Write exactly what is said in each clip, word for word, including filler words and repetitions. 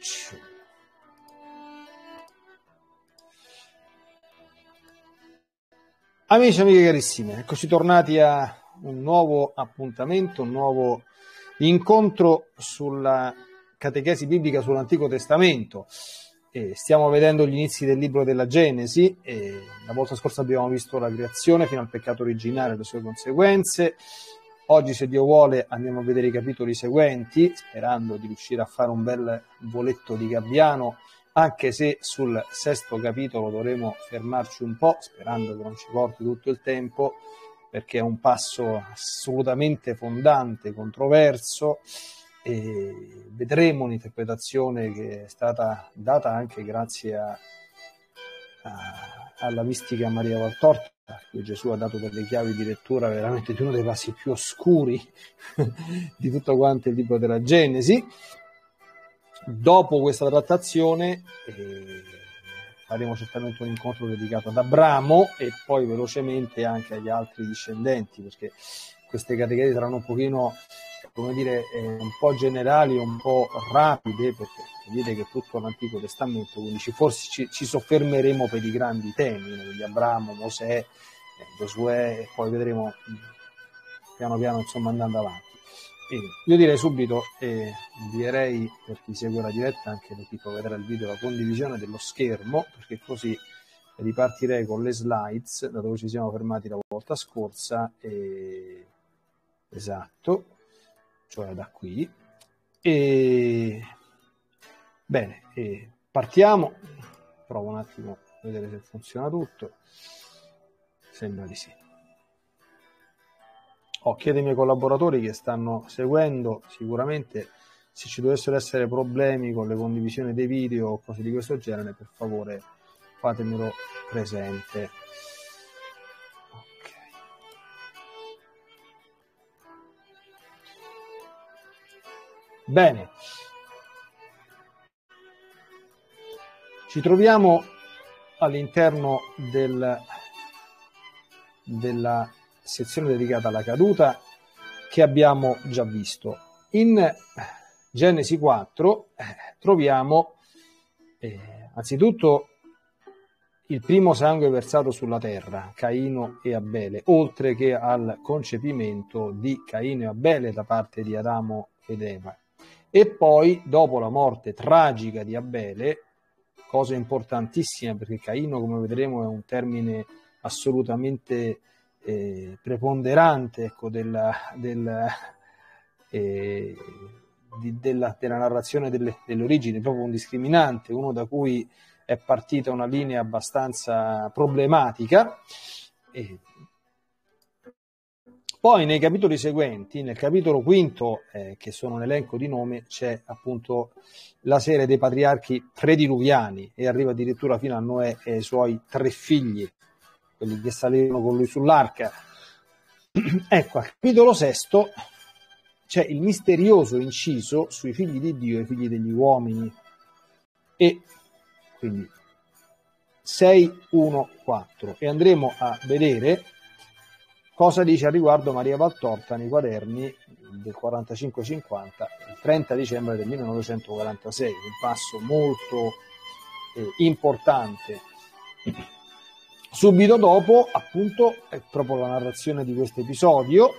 faccio. Amici e amiche carissime, eccoci tornati a un nuovo appuntamento, un nuovo incontro sulla Catechesi Biblica sull'Antico Testamento. E stiamo vedendo gli inizi del libro della Genesi. E la volta scorsa abbiamo visto la creazione fino al peccato originale e le sue conseguenze. Oggi, se Dio vuole, andiamo a vedere i capitoli seguenti, sperando di riuscire a fare un bel voletto di gabbiano, anche se sul sesto capitolo dovremo fermarci un po', sperando che non ci porti tutto il tempo, perché è un passo assolutamente fondante, controverso, e vedremo un'interpretazione che è stata data anche grazie a, a, alla mistica Maria Valtorta, a cui Gesù ha dato delle chiavi di lettura veramente di uno dei passi più oscuri di tutto quanto il libro della Genesi. Dopo questa trattazione eh, faremo certamente un incontro dedicato ad Abramo e poi velocemente anche agli altri discendenti, perché queste catechesi saranno un pochino, come dire, eh, un po' generali, un po' rapide, perché vedete che è tutto l'Antico Testamento, quindi ci, forse ci, ci soffermeremo per i grandi temi, quindi Abramo, Mosè, eh, Josuè, e poi vedremo piano piano, insomma, andando avanti. E io direi subito, eh, direi per chi segue la diretta, anche per chi può vedere il video, la condivisione dello schermo, perché così ripartirei con le slides, da dove ci siamo fermati la volta scorsa, e... esatto, cioè da qui. E bene, e partiamo. Provo un attimo a vedere se funziona tutto. Sembra di sì. Ho chiesto ai miei collaboratori che stanno seguendo, sicuramente se ci dovessero essere problemi con le condivisioni dei video o cose di questo genere, per favore fatemelo presente. Bene, ci troviamo all'interno del, della sezione dedicata alla caduta che abbiamo già visto. In Genesi quattro eh, troviamo eh, anzitutto il primo sangue versato sulla terra, Caino e Abele, oltre che al concepimento di Caino e Abele da parte di Adamo ed Eva. E poi, dopo la morte tragica di Abele, cosa importantissima, perché Caino, come vedremo, è un termine assolutamente eh, preponderante, ecco, della, della, eh, di, della, della narrazione delle, dell'origine, proprio un discriminante, uno da cui è partita una linea abbastanza problematica. E poi nei capitoli seguenti, nel capitolo quinto, eh, che sono un elenco di nome, c'è appunto la serie dei patriarchi prediluviani e arriva addirittura fino a Noè e ai suoi tre figli, quelli che salirono con lui sull'arca. Ecco, al capitolo sesto c'è il misterioso inciso sui figli di Dio e i figli degli uomini, e quindi sei, uno, quattro, e andremo a vedere cosa dice a riguardo Maria Valtorta nei quaderni del quarantacinque cinquanta, il trenta dicembre del millenovecentoquarantasei, un passo molto eh, importante. Subito dopo, appunto, è proprio la narrazione di questo episodio,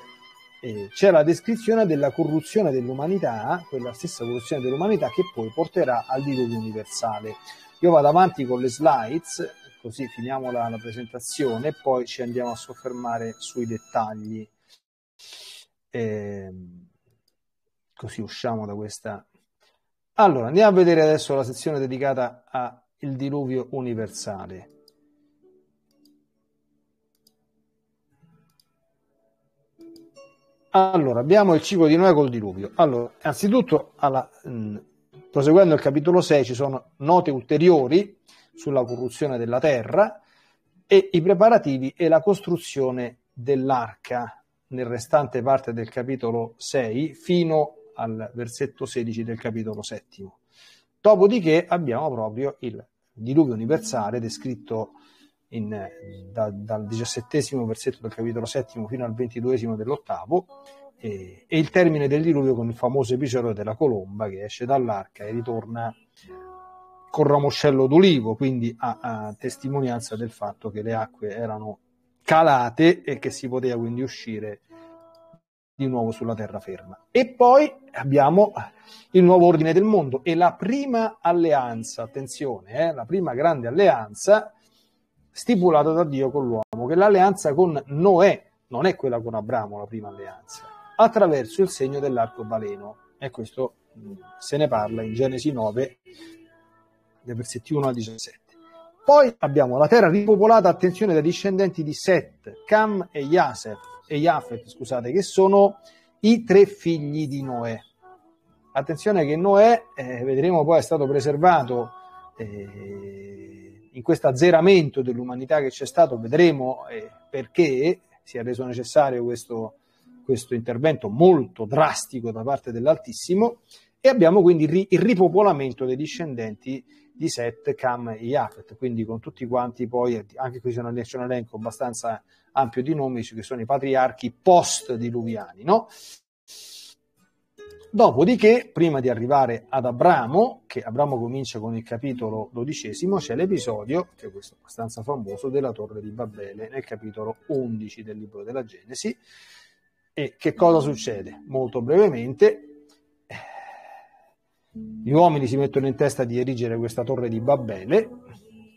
eh, c'è la descrizione della corruzione dell'umanità, quella stessa corruzione dell'umanità che poi porterà al diluvio universale. Io vado avanti con le slides, così finiamo la, la presentazione e poi ci andiamo a soffermare sui dettagli, eh, così usciamo da questa. Allora, andiamo a vedere adesso la sezione dedicata al diluvio universale. Allora, abbiamo il ciclo di Noè col diluvio. Allora, anzitutto, alla, mh, proseguendo il capitolo sei, ci sono note ulteriori sulla corruzione della terra e i preparativi e la costruzione dell'arca nel restante parte del capitolo sei fino al versetto sedici del capitolo sette. Dopodiché abbiamo proprio il diluvio universale descritto in, da, dal diciassettesimo versetto del capitolo sette fino al ventiduesimo dell'ottavo, e, e il termine del diluvio con il famoso episodio della colomba che esce dall'arca e ritorna con ramoscello d'olivo, quindi a, a testimonianza del fatto che le acque erano calate e che si poteva quindi uscire di nuovo sulla terraferma. E poi abbiamo il nuovo ordine del mondo e la prima alleanza, attenzione, eh, la prima grande alleanza stipulata da Dio con l'uomo, che è l'alleanza con Noè, non è quella con Abramo, la prima alleanza, attraverso il segno dell'arcobaleno. E questo se ne parla in Genesi nove, dei versetti uno a diciassette. Poi abbiamo la terra ripopolata, attenzione, dai discendenti di Set, Cam e Iafet, e Iafet, scusate, che sono i tre figli di Noè. Attenzione che Noè, eh, vedremo poi, è stato preservato eh, in questo azzeramento dell'umanità che c'è stato, vedremo eh, perché si è reso necessario questo, questo intervento molto drastico da parte dell'Altissimo, e abbiamo quindi il ripopolamento dei discendenti di Set, Cam e Iafet, quindi con tutti quanti poi, anche qui c'è un elenco abbastanza ampio di nomi, che sono i patriarchi post-diluviani, no? Dopodiché, prima di arrivare ad Abramo, che Abramo comincia con il capitolo dodicesimo, c'è l'episodio, che è questo abbastanza famoso, della Torre di Babele, nel capitolo undici del Libro della Genesi. E che cosa succede? Molto brevemente, gli uomini si mettono in testa di erigere questa torre di Babele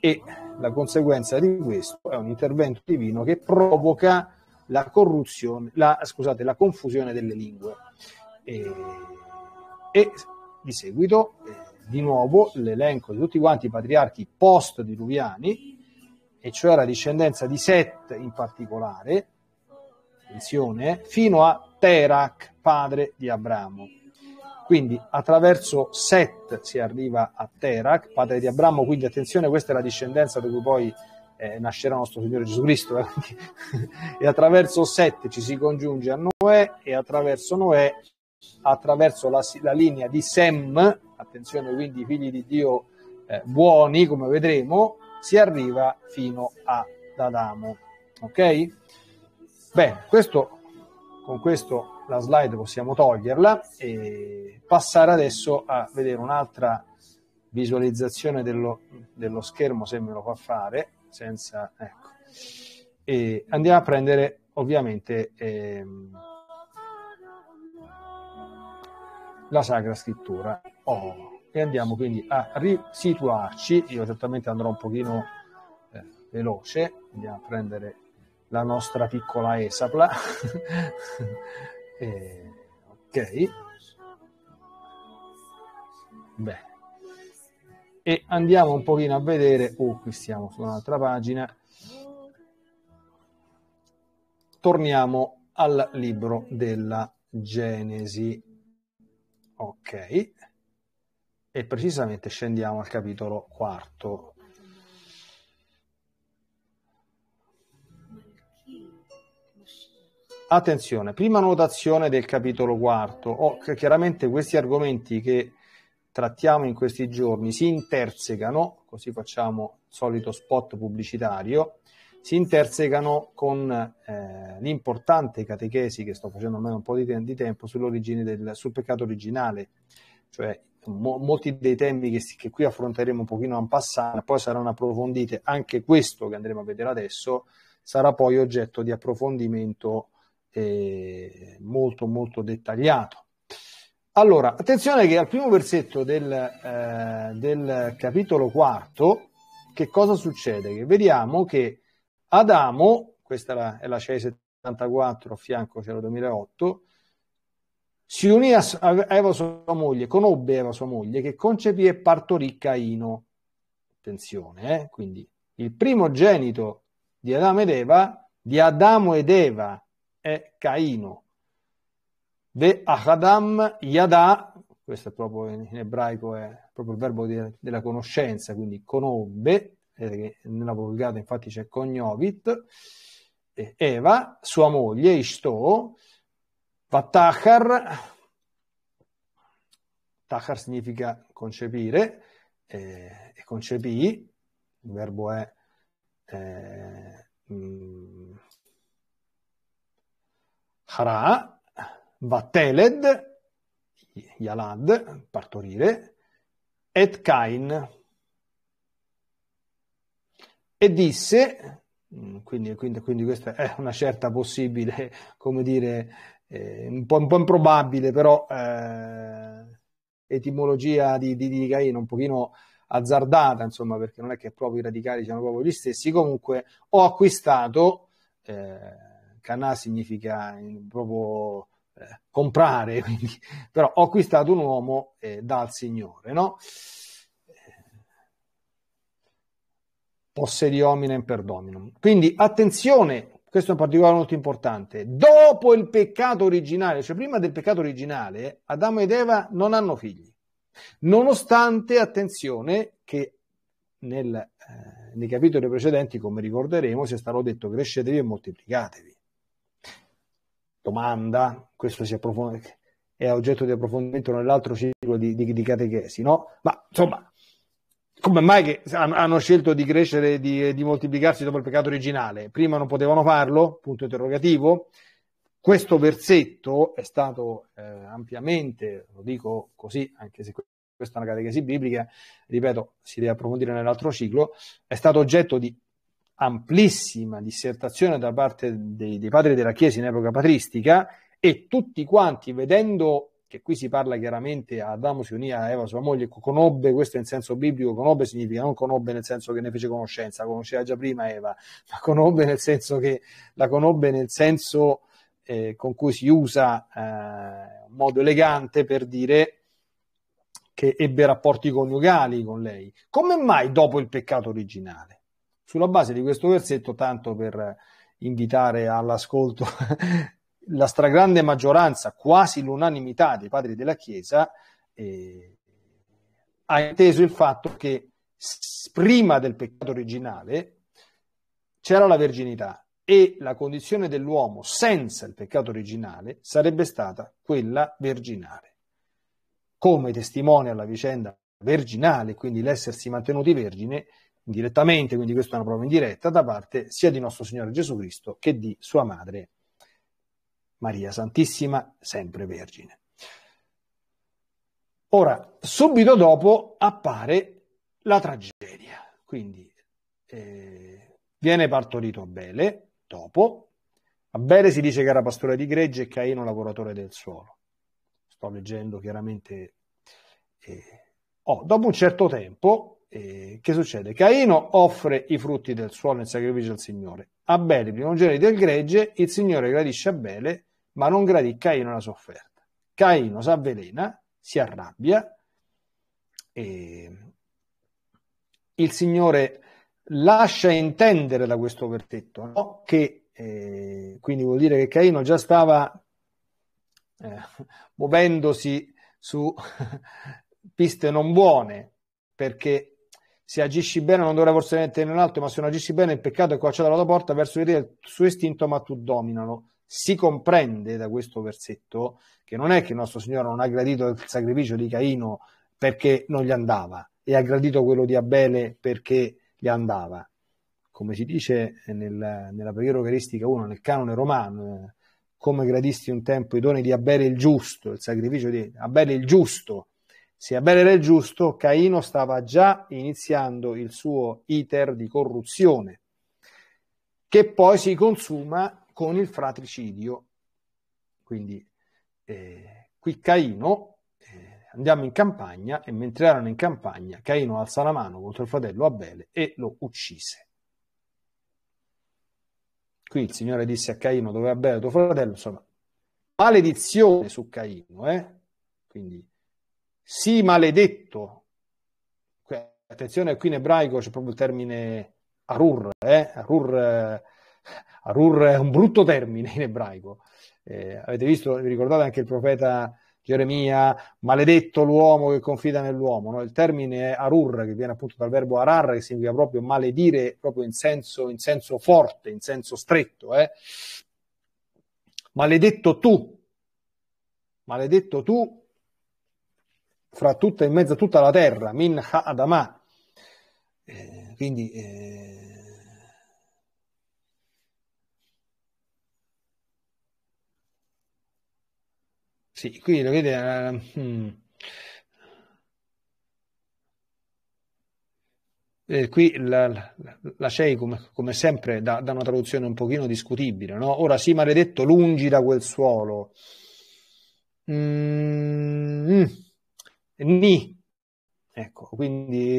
e la conseguenza di questo è un intervento divino che provoca la corruzione, la, scusate, la confusione delle lingue. E, e di seguito, eh, di nuovo, l'elenco di tutti quanti i patriarchi post-diluviani, e cioè la discendenza di Set in particolare, attenzione, fino a Terach, padre di Abramo. Quindi attraverso Set si arriva a Terach, padre di Abramo, quindi attenzione, questa è la discendenza da cui poi eh, nascerà nostro Signore Gesù Cristo, eh? E attraverso Set ci si congiunge a Noè, e attraverso Noè, attraverso la, la linea di Sem, attenzione, quindi i figli di Dio eh, buoni, come vedremo, si arriva fino ad Adamo. Ok? Bene, questo, con questo la slide possiamo toglierla e passare adesso a vedere un'altra visualizzazione dello, dello schermo, se me lo fa fare, senza, ecco. E andiamo a prendere ovviamente ehm, la Sacra Scrittura, oh, e andiamo quindi a risituarci. Io certamente andrò un pochino eh, veloce, andiamo a prendere la nostra piccola esapla. Eh, ok, beh, e andiamo un pochino a vedere, oh, qui siamo su un'altra pagina, torniamo al Libro della Genesi, ok, e precisamente scendiamo al capitolo quarto. Attenzione, prima notazione del capitolo quarto. Oh, chiaramente questi argomenti che trattiamo in questi giorni si intersecano, così facciamo il solito spot pubblicitario, si intersecano con eh, l'importante catechesi che sto facendo a me un po' di, te- di tempo sull'origine del, sul peccato originale, cioè mo- molti dei temi che, si- che qui affronteremo un pochino en passant, poi saranno approfondite, anche questo che andremo a vedere adesso sarà poi oggetto di approfondimento molto molto dettagliato. Allora, attenzione che al primo versetto del, eh, del capitolo quarto, che cosa succede? Che vediamo che Adamo, questa è la, è la C settantaquattro, a fianco c'è la duemilaotto, si unì a, a Eva sua moglie, conobbe Eva sua moglie, che concepì e partorì Caino. Attenzione, eh? Quindi il primogenito di Adamo ed Eva, di Adamo ed Eva, è Caino. Ve Achadam Yada, questo è proprio in ebraico, è proprio il verbo di, della conoscenza, quindi conobbe, eh, nella volgata infatti c'è cognovit, eh, Eva, sua moglie, Ishto, Vatachar, Tachar significa concepire, eh, e concepì, il verbo è eh, mh, Harà, Vateled, Yalad, partorire, et Cain. E disse, quindi, quindi, quindi questa è una certa possibile, come dire, eh, un, po', un po' improbabile, però eh, etimologia di, di, di Caino, un pochino azzardata, insomma, perché non è che proprio i radicali siano proprio gli stessi. Comunque, ho acquistato, eh, Canà significa proprio eh, comprare, quindi, però ho acquistato un uomo eh, dal Signore, no? Posse di hominem per dominum. Quindi attenzione, questo è un particolare molto importante. Dopo il peccato originale, cioè prima del peccato originale, Adamo ed Eva non hanno figli. Nonostante, attenzione, che nel, eh, nei capitoli precedenti, come ricorderemo, sia stato detto crescetevi e moltiplicatevi. Domanda, questo si approfond- è oggetto di approfondimento nell'altro ciclo di, di, di catechesi, no? Ma insomma, come mai che hanno scelto di crescere e di, di moltiplicarsi dopo il peccato originale? Prima non potevano farlo? Punto interrogativo. Questo versetto è stato eh, ampiamente, lo dico così, anche se questa è una catechesi biblica, ripeto, si deve approfondire nell'altro ciclo, è stato oggetto di amplissima dissertazione da parte dei, dei padri della Chiesa in epoca patristica, e tutti quanti, vedendo che qui si parla chiaramente, Adamo si unì a Eva sua moglie, conobbe, questo è in senso biblico, conobbe significa non conobbe nel senso che ne fece conoscenza, conosceva già prima Eva, ma conobbe nel senso che la conobbe nel senso eh, con cui si usa eh, in modo elegante per dire che ebbe rapporti coniugali con lei. Come mai dopo il peccato originale? Sulla base di questo versetto, tanto per invitare all'ascolto la stragrande maggioranza, quasi l'unanimità dei padri della Chiesa, eh, ha inteso il fatto che prima del peccato originale c'era la verginità, e la condizione dell'uomo senza il peccato originale sarebbe stata quella virginale. Come testimonia la vicenda virginale, quindi l'essersi mantenuti vergine, indirettamente, quindi questa è una prova indiretta, da parte sia di nostro Signore Gesù Cristo che di sua madre Maria Santissima, sempre Vergine. Ora, subito dopo appare la tragedia, quindi eh, viene partorito Abele, dopo, Abele si dice che era pastore di gregge e Caino lavoratore del suolo. Sto leggendo chiaramente. Eh, oh, dopo un certo tempo, eh, che succede? Caino offre i frutti del suolo in sacrificio al Signore. Abele, primogenito del gregge, il Signore gradisce Abele, ma non gradì Caino la sua offerta. Caino si avvelena, si arrabbia, e il Signore lascia intendere da questo versetto, no? Che eh, quindi vuol dire che Caino già stava eh, muovendosi su piste non buone, perché se agisci bene non dovrai forse ne tenere in alto, ma se non agisci bene il peccato è coaciato alla tua porta, verso di te il suo istinto, ma tu dominalo. Si comprende da questo versetto che non è che il nostro Signore non ha gradito il sacrificio di Caino perché non gli andava, e ha gradito quello di Abele perché gli andava. Come si dice nel, nella preghiera eucaristica uno, nel canone romano, come gradisti un tempo i doni di Abele il giusto, il sacrificio di Abele il giusto. Se Abele era il giusto, Caino stava già iniziando il suo iter di corruzione, che poi si consuma con il fratricidio. Quindi eh, qui Caino, eh, andiamo in campagna, e mentre erano in campagna, Caino alza la mano contro il fratello Abele e lo uccise. Qui il Signore disse a Caino: dove è Abele tuo fratello? Insomma, maledizione su Caino, eh? Quindi sì, maledetto. Attenzione, qui in ebraico c'è proprio il termine arur, eh? arur, arur è un brutto termine in ebraico. Eh, avete visto, vi ricordate anche il profeta Geremia, maledetto l'uomo che confida nell'uomo, no? Il termine è arur, che viene appunto dal verbo arar, che significa proprio maledire, proprio in senso, in senso forte, in senso stretto. Eh? Maledetto tu, maledetto tu, fra tutta in mezzo a tutta la terra, min ha adama. Eh, quindi eh, Sì, qui lo vede... Uh, hmm. Eh, qui la, la, la C E I, come, come sempre, dà, dà una traduzione un pochino discutibile, no? Ora sì, maledetto, lungi da quel suolo. Mm, mm, ni. Ecco, quindi...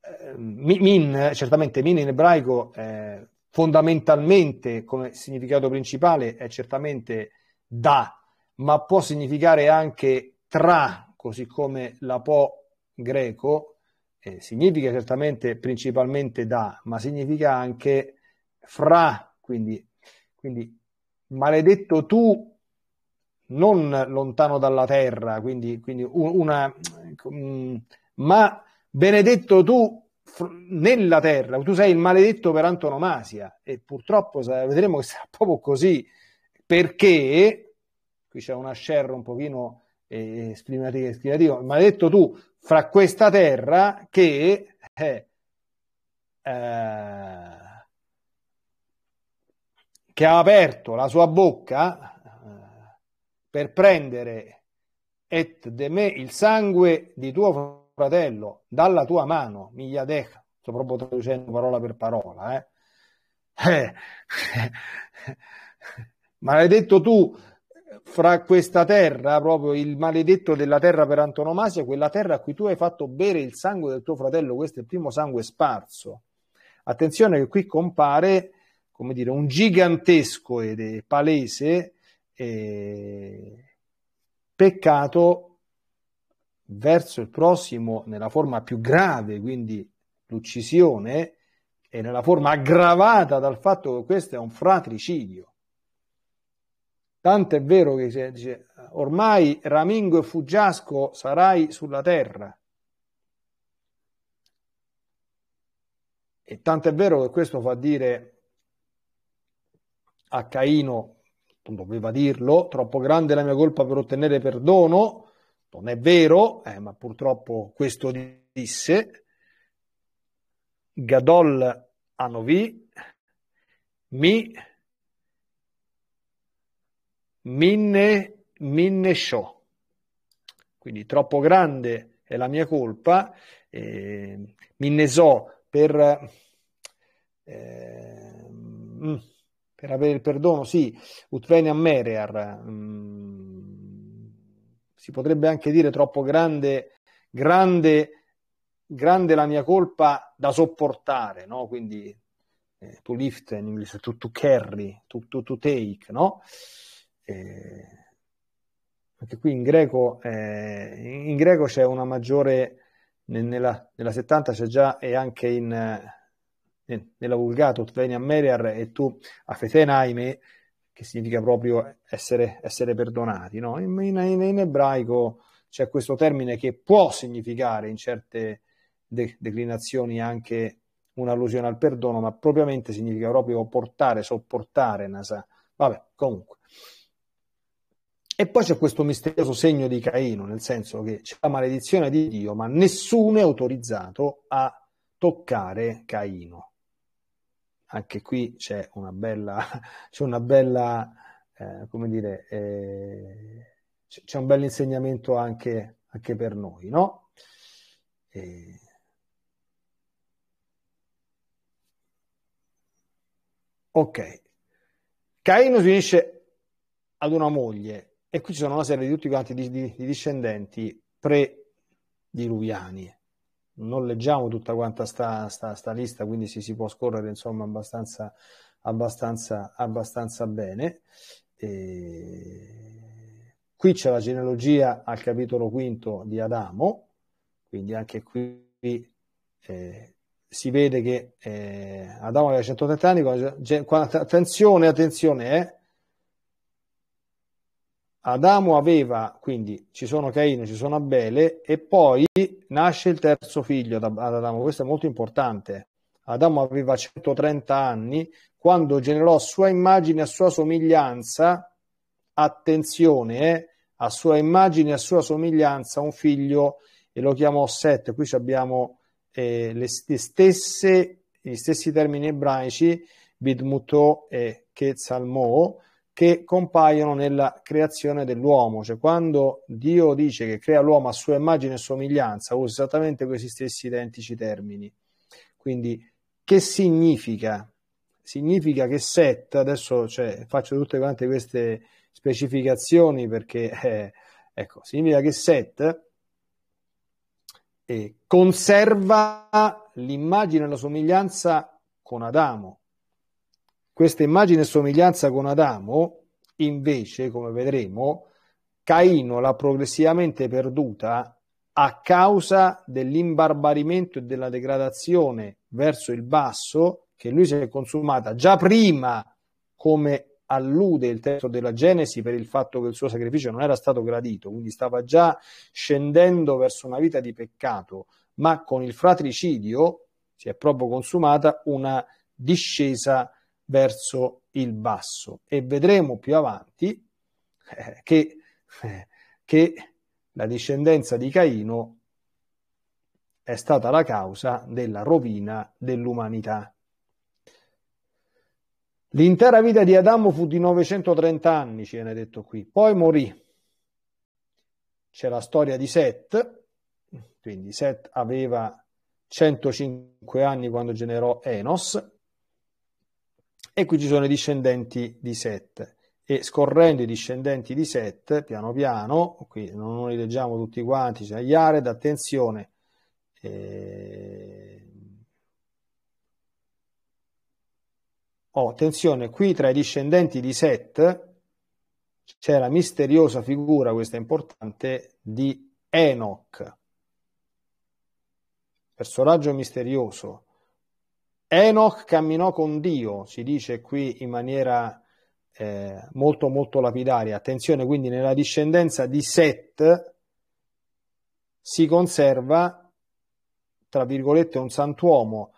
Eh, min, certamente, min in ebraico, eh, fondamentalmente, come significato principale, è certamente da, ma può significare anche tra, così come la po greco eh, significa certamente principalmente da, ma significa anche fra, quindi, quindi maledetto tu non lontano dalla terra, quindi, quindi una, ma benedetto tu nella terra, tu sei il maledetto per antonomasia, e purtroppo vedremo che sarà proprio così, perché qui c'è una scerra un pochino E esprimativo, esprimativo, maledetto tu fra questa terra che eh, eh, che ha aperto la sua bocca eh, per prendere et de me il sangue di tuo fratello dalla tua mano, migliadeca, sto proprio traducendo parola per parola, eh. Eh. maledetto tu fra questa terra, proprio il maledetto della terra per antonomasia, quella terra a cui tu hai fatto bere il sangue del tuo fratello, questo è il primo sangue sparso. Attenzione che qui compare, come dire, un gigantesco ed palese eh, peccato verso il prossimo nella forma più grave, quindi l'uccisione, e nella forma aggravata dal fatto che questo è un fratricidio. Tanto è vero che dice, ormai ramingo e fuggiasco sarai sulla terra. E tanto è vero che questo fa dire a Caino, non doveva dirlo, troppo grande è la mia colpa per ottenere perdono, non è vero, eh, ma purtroppo questo disse, Gadol Anovi, mi... Minne, minne show. Quindi troppo grande è la mia colpa, eh, minne so per, eh, per avere il perdono, sì, utvene a merear, mm, si potrebbe anche dire troppo grande, grande, grande la mia colpa da sopportare, no? Quindi eh, to lift in inglese, to, to carry, to, to, to take, no? Eh, anche qui in greco eh, in greco c'è una maggiore nella, nella settanta c'è già, e anche in eh, nella Vulgata Utvenia Meriar e tu Afetenaime, che significa proprio essere, essere perdonati, no? in, in, in ebraico c'è questo termine che può significare in certe de, declinazioni anche un'allusione al perdono, ma propriamente significa proprio portare, sopportare, nasa. Vabbè, comunque. E poi c'è questo misterioso segno di Caino, nel senso che c'è la maledizione di Dio, ma nessuno è autorizzato a toccare Caino. Anche qui c'è una bella, c'è una bella, eh, come dire, eh, c'è un bel insegnamento anche, anche per noi, no? E... Ok. Caino si unisce ad una moglie, e qui ci sono una serie di tutti quanti di, di, di discendenti pre-diluviani. Non leggiamo tutta quanta sta, sta, sta lista, quindi si, si può scorrere insomma abbastanza, abbastanza, abbastanza bene. E... Qui c'è la genealogia al capitolo quinto di Adamo, quindi anche qui eh, si vede che eh, Adamo aveva centotrenta anni, quando, quando, attenzione, attenzione, eh, Adamo aveva, quindi ci sono Caino, ci sono Abele, e poi nasce il terzo figlio ad Adamo, questo è molto importante. Adamo aveva centotrenta anni quando generò a sua immagine e a sua somiglianza, attenzione, eh, a sua immagine e a sua somiglianza un figlio, e lo chiamò Set. Qui abbiamo eh, le stesse, gli stessi termini ebraici, Bidmuto e Ketzalmo, che compaiono nella creazione dell'uomo, cioè quando Dio dice che crea l'uomo a sua immagine e somiglianza usa esattamente questi stessi identici termini. Quindi che significa? Significa che Set, adesso cioè, faccio tutte quante queste specificazioni perché eh, ecco, significa che Set eh, conserva l'immagine e la somiglianza con Adamo. Questa immagine e somiglianza con Adamo, invece, come vedremo, Caino l'ha progressivamente perduta a causa dell'imbarbarimento e della degradazione verso il basso che lui si è consumata già prima, come allude il testo della Genesi, per il fatto che il suo sacrificio non era stato gradito, quindi stava già scendendo verso una vita di peccato, ma con il fratricidio si è proprio consumata una discesa verso il basso, e vedremo più avanti eh, che, eh, che la discendenza di Caino è stata la causa della rovina dell'umanità. L'intera vita di Adamo fu di novecentotrenta anni, ci viene detto qui, poi morì. C'è la storia di Set, quindi Set aveva centocinque anni quando generò Enos, e qui ci sono i discendenti di Set, e scorrendo i discendenti di Set, piano piano, qui non li leggiamo tutti quanti, cioè Iared, attenzione, eh... oh, attenzione, qui tra i discendenti di Set c'è la misteriosa figura, questa è importante, di Enoch, personaggio misterioso. Enoch camminò con Dio, si dice qui in maniera eh, molto molto lapidaria. Attenzione, quindi nella discendenza di Set si conserva, tra virgolette, un santuomo.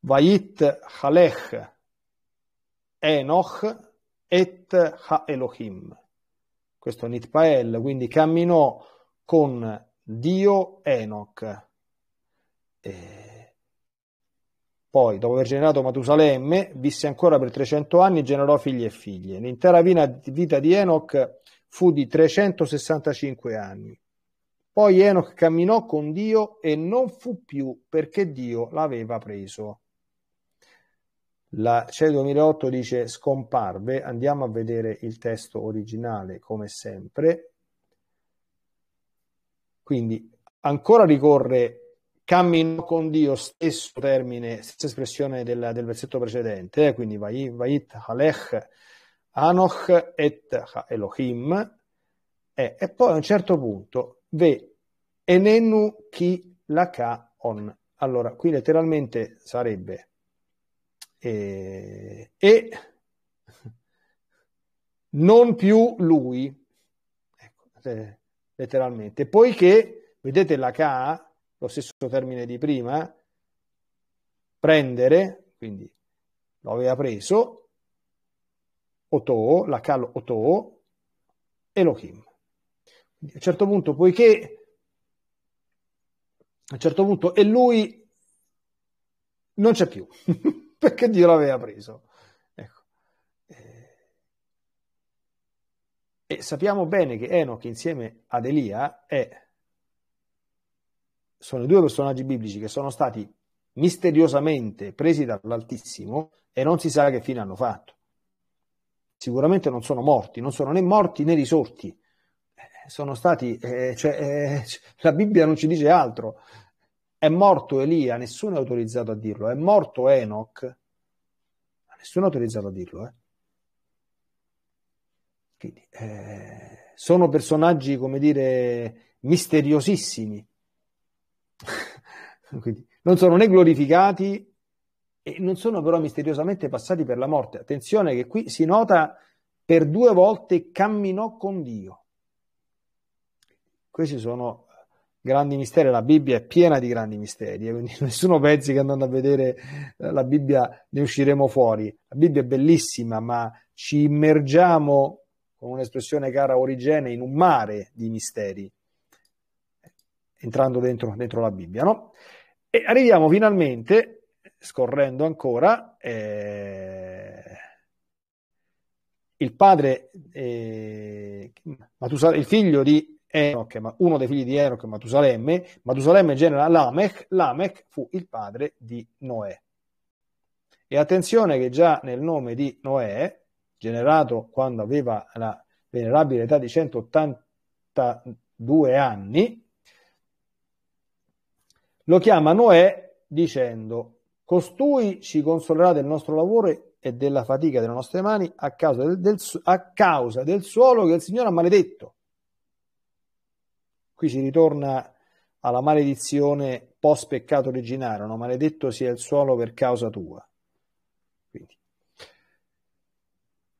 Vayit halech Enoch et ha Elohim. Questo è Nitpael, quindi camminò con Dio Enoch. E... Poi, dopo aver generato Matusalemme, visse ancora per trecento anni e generò figli e figlie. L'intera vita di Enoch fu di trecentosessantacinque anni. Poi Enoch camminò con Dio e non fu più, perché Dio l'aveva preso. La C E duemilaotto dice scomparve. Andiamo a vedere il testo originale, come sempre. Quindi, ancora ricorre... camminò con Dio, stesso termine, stessa espressione del, del versetto precedente, eh, quindi Vayit Halech Anoch et ha Elohim, eh, e poi a un certo punto ve enenu ki laka on. Allora, qui letteralmente sarebbe eh, e non più lui, ecco, eh, letteralmente, poiché, vedete la ka, lo stesso termine di prima, prendere, quindi lo aveva preso, Oto, la Cal Oto, Elohim. Quindi a un certo punto, poiché a un certo punto e lui non c'è più, perché Dio l'aveva preso. Ecco. E sappiamo bene che Enoch insieme ad Elia è... sono i due personaggi biblici che sono stati misteriosamente presi dall'Altissimo e non si sa che fine hanno fatto. Sicuramente non sono morti, non sono né morti né risorti. Sono stati, eh, cioè, eh, la Bibbia non ci dice altro. È morto Elia, nessuno è autorizzato a dirlo. È morto Enoch, ma nessuno è autorizzato a dirlo. Eh. Quindi, eh, sono personaggi, come dire, misteriosissimi. Quindi, non sono né glorificati e non sono però misteriosamente passati per la morte. Attenzione che qui si nota per due volte camminò con Dio. Questi sono grandi misteri, la Bibbia è piena di grandi misteri, quindi nessuno pensi che andando a vedere la Bibbia ne usciremo fuori. La Bibbia è bellissima, ma ci immergiamo, con un'espressione cara Origene, in un mare di misteri, entrando dentro, dentro la Bibbia, no? E arriviamo finalmente, scorrendo ancora, eh, il padre, eh, il figlio di Enoch, uno dei figli di Enoch, Matusalemme, Matusalemme genera Lamech, Lamech fu il padre di Noè. E attenzione che già nel nome di Noè, generato quando aveva la venerabile età di centottantadue anni, lo chiama Noè dicendo: costui ci consolerà del nostro lavoro e della fatica delle nostre mani a causa del, del, a causa del suolo che il Signore ha maledetto. Qui si ritorna alla maledizione post peccato originario, no? Maledetto sia il suolo per causa tua. Quindi.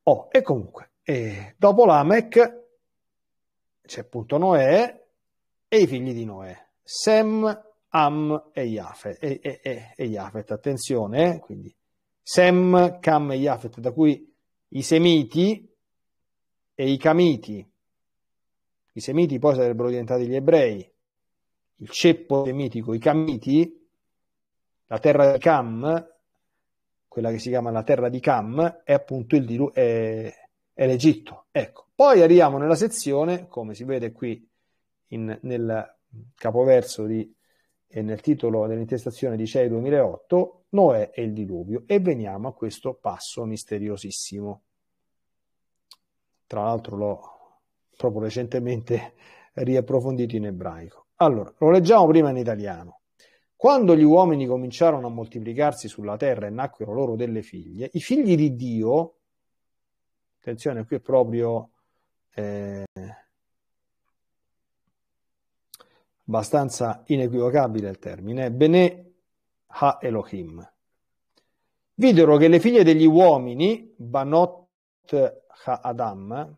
Oh, e comunque, eh, dopo Lamech c'è appunto Noè e i figli di Noè, Sem, Am e Iafet, e, e, e, e Iafet. Attenzione, eh? Quindi Sem, Cam e Iafet, da cui i Semiti e i Camiti. I Semiti poi sarebbero diventati gli Ebrei, il ceppo semitico, i Camiti, la terra di Cam, quella che si chiama la terra di Cam, è appunto il diru- è, è l'Egitto. Ecco. Poi arriviamo nella sezione, come si vede qui in, nel capoverso di e nel titolo dell'intestazione di C E I duemilaotto, Noè e il diluvio, e veniamo a questo passo misteriosissimo. Tra l'altro l'ho proprio recentemente riapprofondito in ebraico. Allora, lo leggiamo prima in italiano. Quando gli uomini cominciarono a moltiplicarsi sulla terra e nacquero loro delle figlie, i figli di Dio, attenzione, qui è proprio... Eh, abbastanza inequivocabile il termine, Bene ha Elohim, videro che le figlie degli uomini, Banot ha Adam,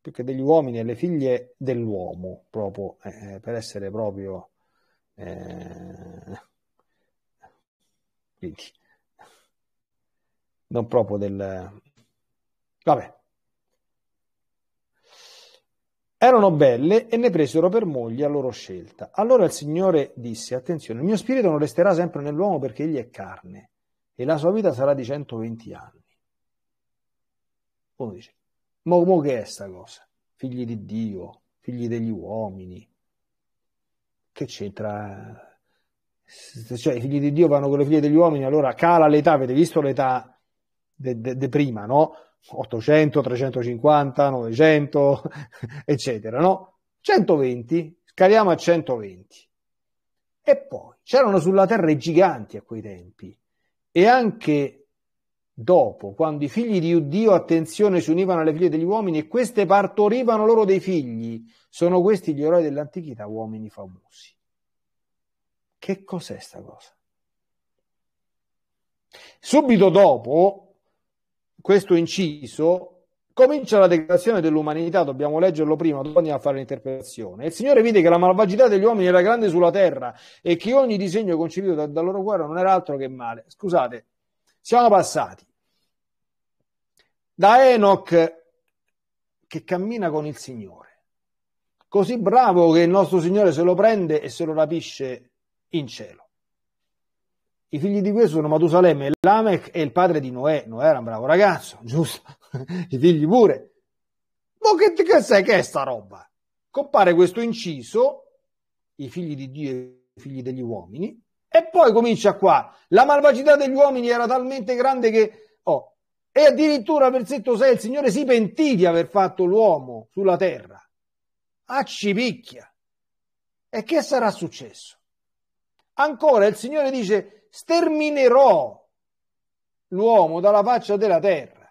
più che degli uomini, e le figlie dell'uomo, proprio eh, per essere proprio eh, quindi non proprio del vabbè. Erano belle e ne presero per mogli a loro scelta. Allora il Signore disse: attenzione, il mio spirito non resterà sempre nell'uomo perché egli è carne e la sua vita sarà di centoventi anni. Uno dice, mo, mo che è sta cosa? Figli di Dio, figli degli uomini. Che c'entra? Cioè i figli di Dio vanno con le figlie degli uomini, allora cala l'età, avete visto l'età de, de, de prima, no? ottocento, trecentocinquanta, novecento, eccetera, no? centoventi, scaliamo a centoventi. E poi, c'erano sulla terra i giganti a quei tempi, e anche dopo, quando i figli di Dio, attenzione, si univano alle figlie degli uomini, e queste partorivano loro dei figli, sono questi gli eroi dell'antichità, uomini famosi. Che cos'è sta cosa? Subito dopo questo inciso comincia la degradazione dell'umanità, dobbiamo leggerlo prima, dopo andiamo a fare l'interpretazione. Il Signore vide che la malvagità degli uomini era grande sulla terra e che ogni disegno concepito da, da loro cuore non era altro che male. Scusate, siamo passati da Enoch che cammina con il Signore, così bravo che il nostro Signore se lo prende e se lo rapisce in cielo. I figli di questo sono Matusalemme e Lamech e il padre di Noè. Noè era un bravo ragazzo, giusto? I figli pure. Ma che, che sai che è sta roba? Compare questo inciso, i figli di Dio e i figli degli uomini, e poi comincia qua. La malvagità degli uomini era talmente grande che... Oh, e addirittura versetto sei, il Signore si pentì di aver fatto l'uomo sulla terra. Accipicchia. E che sarà successo? Ancora il Signore dice... sterminerò l'uomo dalla faccia della terra.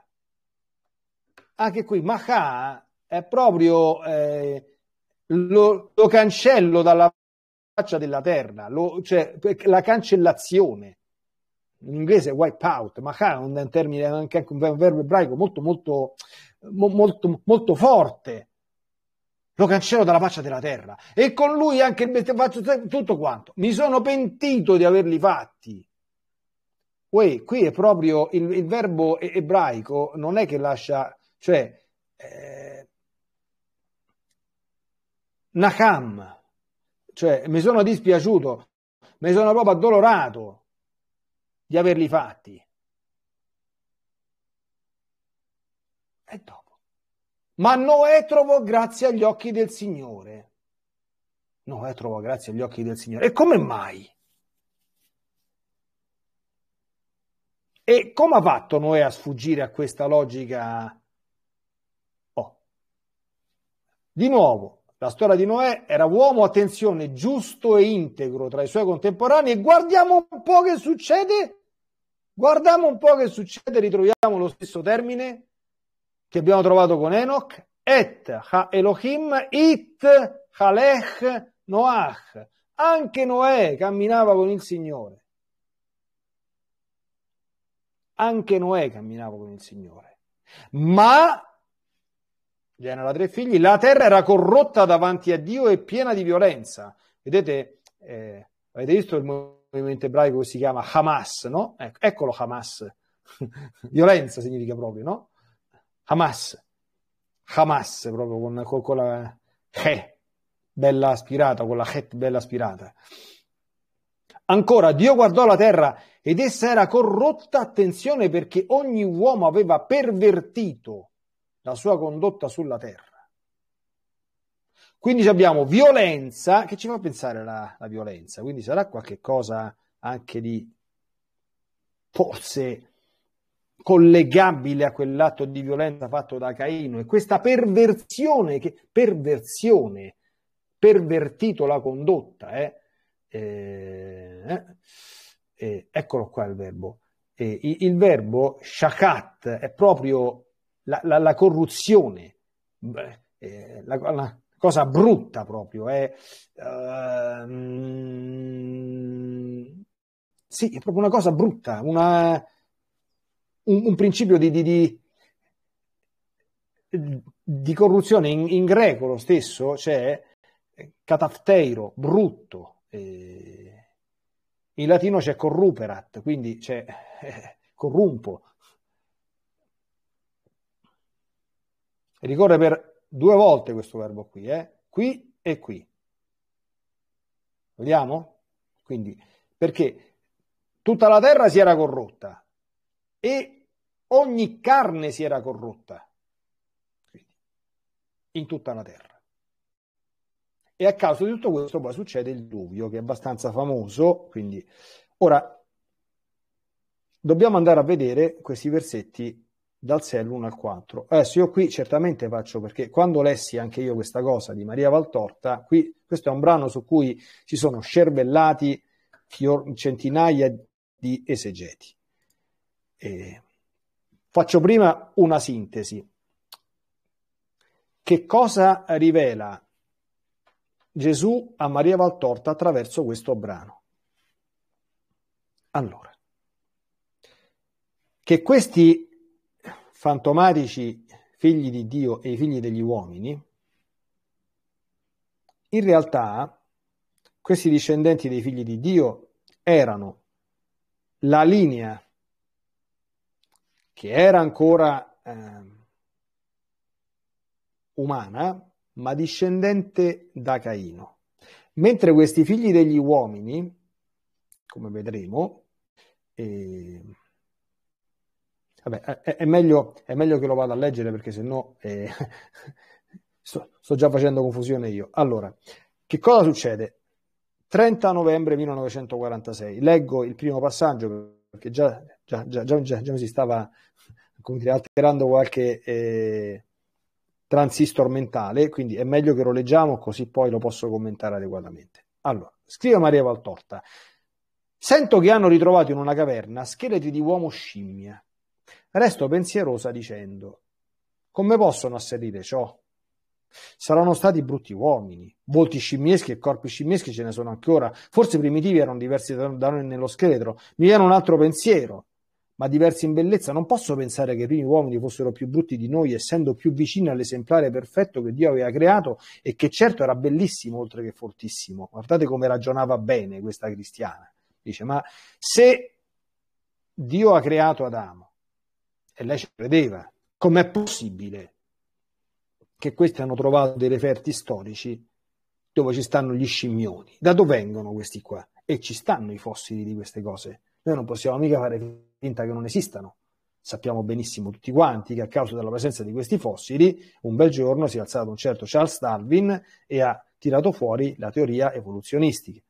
Anche qui Machà è proprio eh, lo, lo cancello dalla faccia della terra, lo, cioè la cancellazione. In inglese wipe out, Machà è un termine, anche un verbo ebraico molto molto molto molto forte. Lo cancello dalla faccia della terra e con lui anche il bestemmio, tutto quanto. Mi sono pentito di averli fatti. Uè, qui è proprio il, il verbo ebraico, non è che lascia, cioè eh, Nakam, cioè mi sono dispiaciuto, mi sono proprio addolorato di averli fatti. e dopo. Ma Noè trovò grazia agli occhi del Signore. Noè trovò grazia agli occhi del Signore. E come mai? E come ha fatto Noè a sfuggire a questa logica? Oh. Di nuovo, la storia di Noè era uomo, attenzione, giusto e integro tra i suoi contemporanei. E guardiamo un po' che succede. Guardiamo un po' che succede, ritroviamo lo stesso termine che abbiamo trovato con Enoch. Et ha Elohim, it halech Noach. Anche Noè camminava con il Signore. Anche Noè camminava con il Signore, ma genera tre figli. La terra era corrotta davanti a Dio e piena di violenza. Vedete, eh, avete visto il movimento ebraico che si chiama Hamas, no? Ecco, eccolo Hamas. Violenza significa proprio, no? Hamas. Hamas, proprio con, con, con la he, bella aspirata, con la het bella aspirata. Ancora, Dio guardò la terra ed essa era corrotta, attenzione, perché ogni uomo aveva pervertito la sua condotta sulla terra. Quindi abbiamo violenza, che ci fa pensare la, la violenza, quindi sarà qualche cosa anche di forse collegabile a quell'atto di violenza fatto da Caino, e questa perversione, che perversione, pervertito la condotta, eh? Eh, eh, eccolo qua il verbo, eh, il, il verbo shakat è proprio la, la, la corruzione, eh, la, la cosa brutta proprio, eh. uh, mh, sì, è proprio una cosa brutta, una, un, un principio di, di, di, di corruzione. In, in greco lo stesso c'è, cioè, catafteiro, brutto. In latino c'è corruperat, quindi c'è eh, corrumpo. Ricorre per due volte questo verbo qui, eh? Qui e qui. Vediamo? Quindi, perché tutta la terra si era corrotta e ogni carne si era corrotta, quindi, in tutta la terra. E a causa di tutto questo poi succede il diluvio, che è abbastanza famoso. Quindi ora dobbiamo andare a vedere questi versetti dal Sello uno al quattro. Adesso io qui certamente faccio, perché quando lessi anche io questa cosa di Maria Valtorta, qui questo è un brano su cui si sono scervellati centinaia di esegeti. E faccio prima una sintesi. Che cosa rivela Gesù a Maria Valtorta attraverso questo brano? Allora, che questi fantomatici figli di Dio e i figli degli uomini, in realtà questi discendenti dei figli di Dio erano la linea che era ancora eh, umana, ma discendente da Caino, mentre questi figli degli uomini, come vedremo, eh, vabbè, è, è, meglio, è meglio che lo vada a leggere, perché sennò eh, sto, sto già facendo confusione io. Allora, che cosa succede? trenta novembre millenovecentoquarantasei, leggo il primo passaggio, perché già, già, già, già, già mi si stava, come dire, alterando qualche... Eh, transistor mentale, quindi è meglio che lo leggiamo, così poi lo posso commentare adeguatamente. Allora, scrive Maria Valtorta: sento che hanno ritrovato in una caverna scheletri di uomo scimmia. Resto pensierosa dicendo: come possono asserire ciò? Saranno stati brutti uomini, volti scimmieschi e corpi scimmieschi ce ne sono ancora, forse primitivi erano diversi da noi nello scheletro. Mi viene un altro pensiero: ma diversi in bellezza, non posso pensare che i primi uomini fossero più brutti di noi, essendo più vicini all'esemplare perfetto che Dio aveva creato, e che certo era bellissimo oltre che fortissimo. Guardate come ragionava bene questa cristiana. Dice: ma se Dio ha creato Adamo, e lei ci credeva, com'è possibile che questi hanno trovato dei referti storici dove ci stanno gli scimmioni? Da dove vengono questi qua? E ci stanno i fossili di queste cose. Noi non possiamo mica fare finta che non esistano. Sappiamo benissimo tutti quanti che a causa della presenza di questi fossili un bel giorno si è alzato un certo Charles Darwin e ha tirato fuori la teoria evoluzionistica.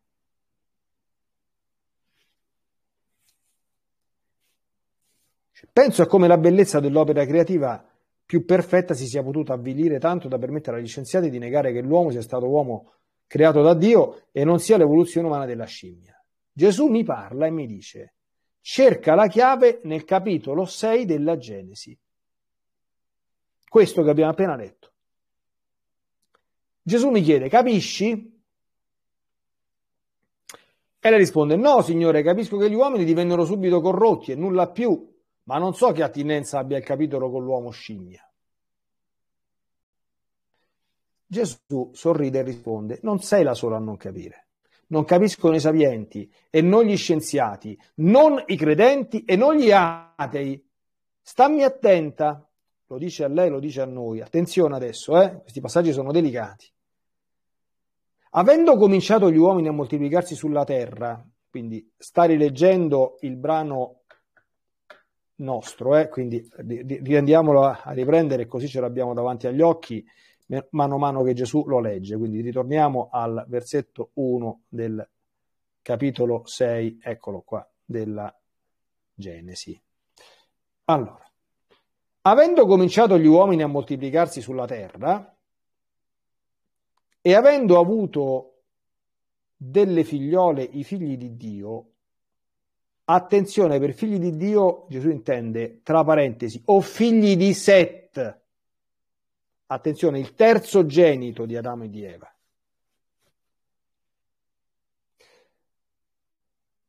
Penso a come la bellezza dell'opera creativa più perfetta si sia potuta avvilire tanto da permettere agli scienziati di negare che l'uomo sia stato uomo creato da Dio e non sia l'evoluzione umana della scimmia. Gesù mi parla e mi dice: cerca la chiave nel capitolo sei della Genesi. Questo che abbiamo appena letto. Gesù mi chiede: capisci? E le risponde: no, Signore, capisco che gli uomini divennero subito corrotti e nulla più, ma non so che attinenza abbia il capitolo con l'uomo scimmia. Gesù sorride e risponde: non sei la sola a non capire. Non capiscono i sapienti e non gli scienziati, non i credenti e non gli atei. Stammi attenta, lo dice a lei, lo dice a noi. Attenzione adesso, eh? Questi passaggi sono delicati. Avendo cominciato gli uomini a moltiplicarsi sulla terra, quindi sta rileggendo il brano nostro, eh? Quindi riandiamolo a riprendere, così ce l'abbiamo davanti agli occhi mano a mano che Gesù lo legge. Quindi ritorniamo al versetto uno del capitolo sei, eccolo qua, della Genesi. Allora, avendo cominciato gli uomini a moltiplicarsi sulla terra e avendo avuto delle figliole i figli di Dio. Attenzione, per figli di Dio Gesù intende, tra parentesi, o figli di Set. Attenzione, il terzogenito di Adamo e di Eva.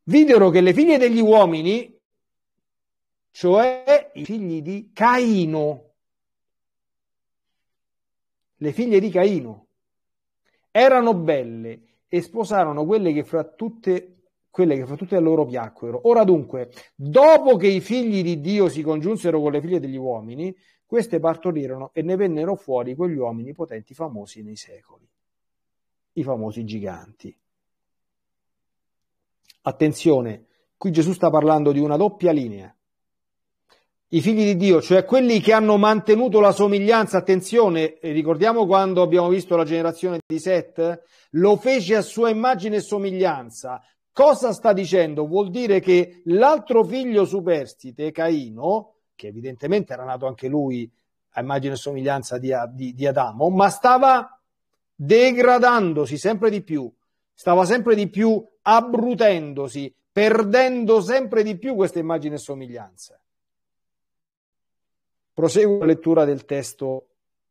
Videro che le figlie degli uomini, cioè i figli di Caino, le figlie di Caino, erano belle e sposarono quelle che fra tutte quelle che fra tutte loro piacquero. Ora dunque, dopo che i figli di Dio si congiunsero con le figlie degli uomini, queste partorirono e ne vennero fuori quegli uomini potenti famosi nei secoli, i famosi giganti. Attenzione, qui Gesù sta parlando di una doppia linea. I figli di Dio, cioè quelli che hanno mantenuto la somiglianza, attenzione, ricordiamo quando abbiamo visto la generazione di Set, lo fece a sua immagine e somiglianza. Cosa sta dicendo? Vuol dire che l'altro figlio superstite, Caino, che evidentemente era nato anche lui a immagine e somiglianza di, di, di Adamo, ma stava degradandosi sempre di più, stava sempre di più abbrutendosi, perdendo sempre di più questa immagine e somiglianza. Proseguo la lettura del testo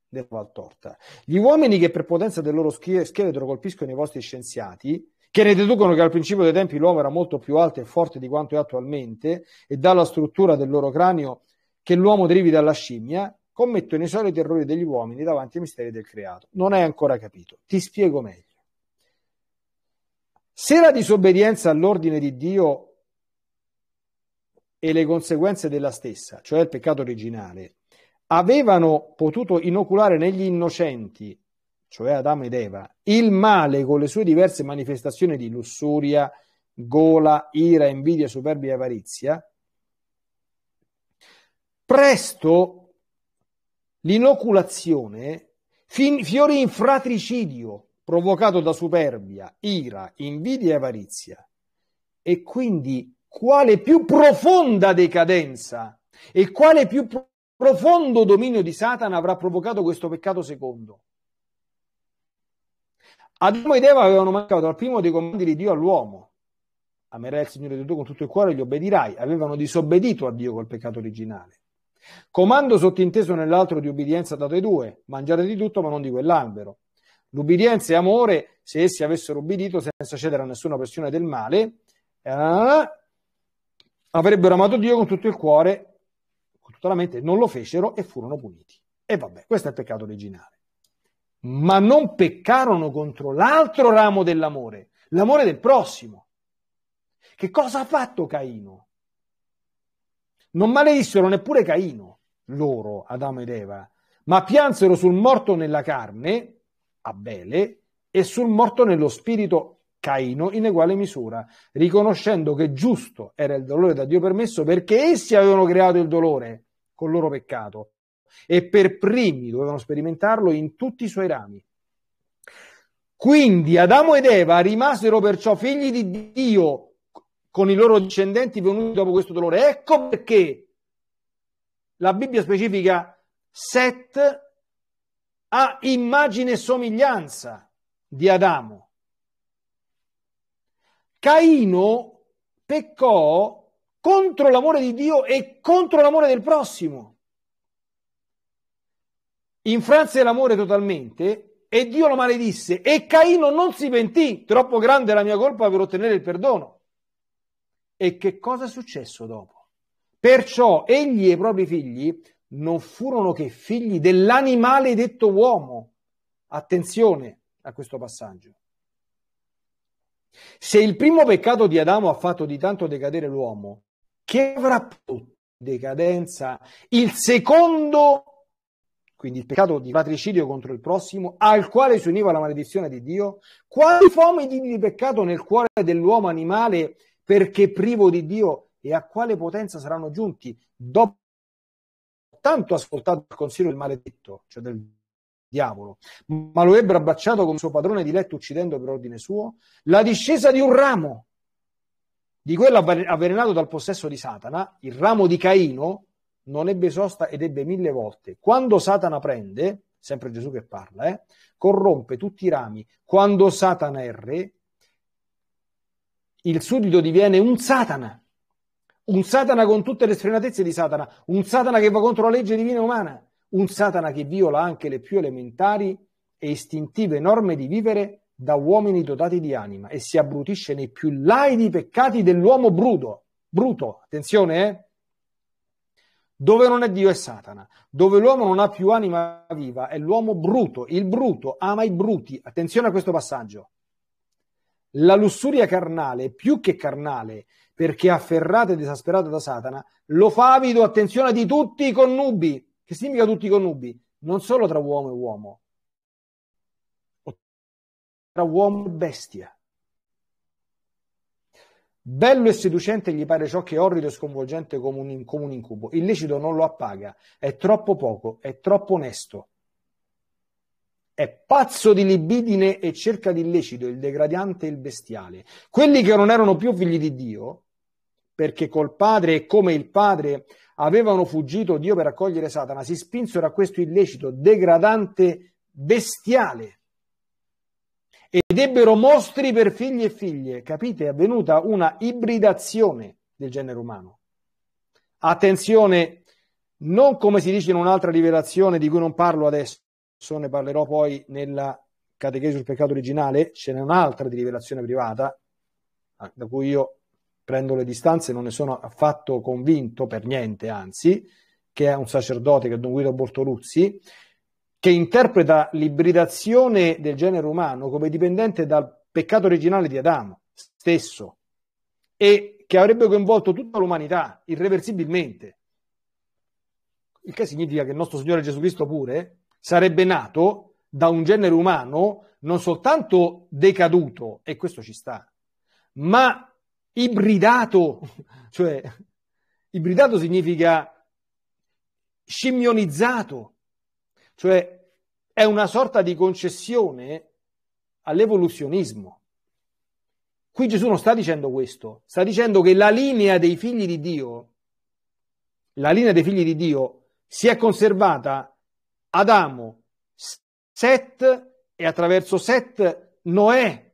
della Valtorta. Gli uomini che per potenza del loro scheletro colpiscono i vostri scienziati, che ne deducono che al principio dei tempi l'uomo era molto più alto e forte di quanto è attualmente, e dalla struttura del loro cranio che l'uomo derivi dalla scimmia, commettono i soliti errori degli uomini davanti ai misteri del creato. Non hai ancora capito. Ti spiego meglio. Se la disobbedienza all'ordine di Dio e le conseguenze della stessa, cioè il peccato originale, avevano potuto inoculare negli innocenti, cioè Adamo ed Eva, il male con le sue diverse manifestazioni di lussuria, gola, ira, invidia, superbia e avarizia, presto l'inoculazione fiorì in fratricidio provocato da superbia, ira, invidia e avarizia, e quindi quale più profonda decadenza e quale più profondo dominio di Satana avrà provocato questo peccato secondo? Adamo ed Eva avevano mancato al primo dei comandi di Dio all'uomo. Amerai il Signore Dio tuo con tutto il cuore e gli obbedirai. Avevano disobbedito a Dio col peccato originale. Comando sottinteso nell'altro di obbedienza dato ai due. Mangiate di tutto ma non di quell'albero. L'ubbidienza e amore, se essi avessero ubbidito senza cedere a nessuna pressione del male, eh, avrebbero amato Dio con tutto il cuore, con tutta la mente. Non lo fecero e furono puniti. E vabbè, questo è il peccato originale. Ma non peccarono contro l'altro ramo dell'amore, l'amore del prossimo. Che cosa ha fatto Caino? Non maledissero neppure Caino, loro, Adamo ed Eva, ma piansero sul morto nella carne, Abele, e sul morto nello spirito, Caino in uguale misura, riconoscendo che giusto era il dolore da Dio permesso, perché essi avevano creato il dolore col loro peccato e per primi dovevano sperimentarlo in tutti i suoi rami. Quindi Adamo ed Eva rimasero perciò figli di Dio con i loro discendenti venuti dopo questo dolore. Ecco perché la Bibbia specifica Set ha immagine e somiglianza di Adamo. Caino peccò contro l'amore di Dio e contro l'amore del prossimo. Infranse l'amore totalmente e Dio lo maledisse e Caino non si pentì, troppo grande è la mia colpa per ottenere il perdono. E che cosa è successo dopo? Perciò egli e i propri figli non furono che figli dell'animale detto uomo. Attenzione a questo passaggio. Se il primo peccato di Adamo ha fatto di tanto decadere l'uomo, che avrà prodotto decadenza il secondo, quindi il peccato di fratricidio contro il prossimo, al quale si univa la maledizione di Dio? Quali forme di peccato nel cuore dell'uomo animale, perché privo di Dio, e a quale potenza saranno giunti dopo tanto ascoltato il consiglio del maledetto, cioè del diavolo, ma lo ebbero abbracciato come suo padrone diletto, uccidendo per ordine suo? La discesa di un ramo, di quello avvelenato dal possesso di Satana, il ramo di Caino, non ebbe sosta ed ebbe mille volte. Quando Satana prende, sempre Gesù che parla, eh, corrompe tutti i rami. Quando Satana è re, il suddito diviene un Satana, un Satana con tutte le sfrenatezze di Satana, un Satana che va contro la legge divina e umana, un Satana che viola anche le più elementari e istintive norme di vivere da uomini dotati di anima e si abbrutisce nei più laidi peccati dell'uomo bruto. Bruto, attenzione, eh? Dove non è Dio è Satana, dove l'uomo non ha più anima viva è l'uomo bruto, il bruto ama i bruti. Attenzione a questo passaggio. La lussuria carnale, più che carnale, perché afferrata ed esasperata da Satana, lo fa avido, attenzione, di tutti i connubi. Che significa tutti i connubi? Non solo tra uomo e uomo, tra uomo e bestia. Bello e seducente gli pare ciò che è orrido e sconvolgente come un, come un incubo. Illecito non lo appaga, è troppo poco, è troppo onesto. È pazzo di libidine e cerca l'illecito, il degradante e il bestiale. Quelli che non erano più figli di Dio, perché col padre e come il padre avevano fuggito Dio per accogliere Satana, si spinsero a questo illecito, degradante, bestiale, ed ebbero mostri per figli e figlie. Capite? È avvenuta una ibridazione del genere umano. Attenzione, non come si dice in un'altra rivelazione di cui non parlo adesso, ne parlerò poi nella catechesi sul peccato originale, ce n'è un'altra di rivelazione privata da cui io prendo le distanze, non ne sono affatto convinto per niente, anzi, che è un sacerdote, che è Don Guido Bortoluzzi, che interpreta l'ibridazione del genere umano come dipendente dal peccato originale di Adamo stesso e che avrebbe coinvolto tutta l'umanità irreversibilmente, il che significa che il nostro Signore Gesù Cristo pure sarebbe nato da un genere umano non soltanto decaduto, e questo ci sta, ma ibridato, cioè ibridato significa scimmionizzato, cioè è una sorta di concessione all'evoluzionismo. Qui Gesù non sta dicendo questo, sta dicendo che la linea dei figli di Dio, la linea dei figli di Dio si è conservata Adamo, Set e attraverso Set Noè.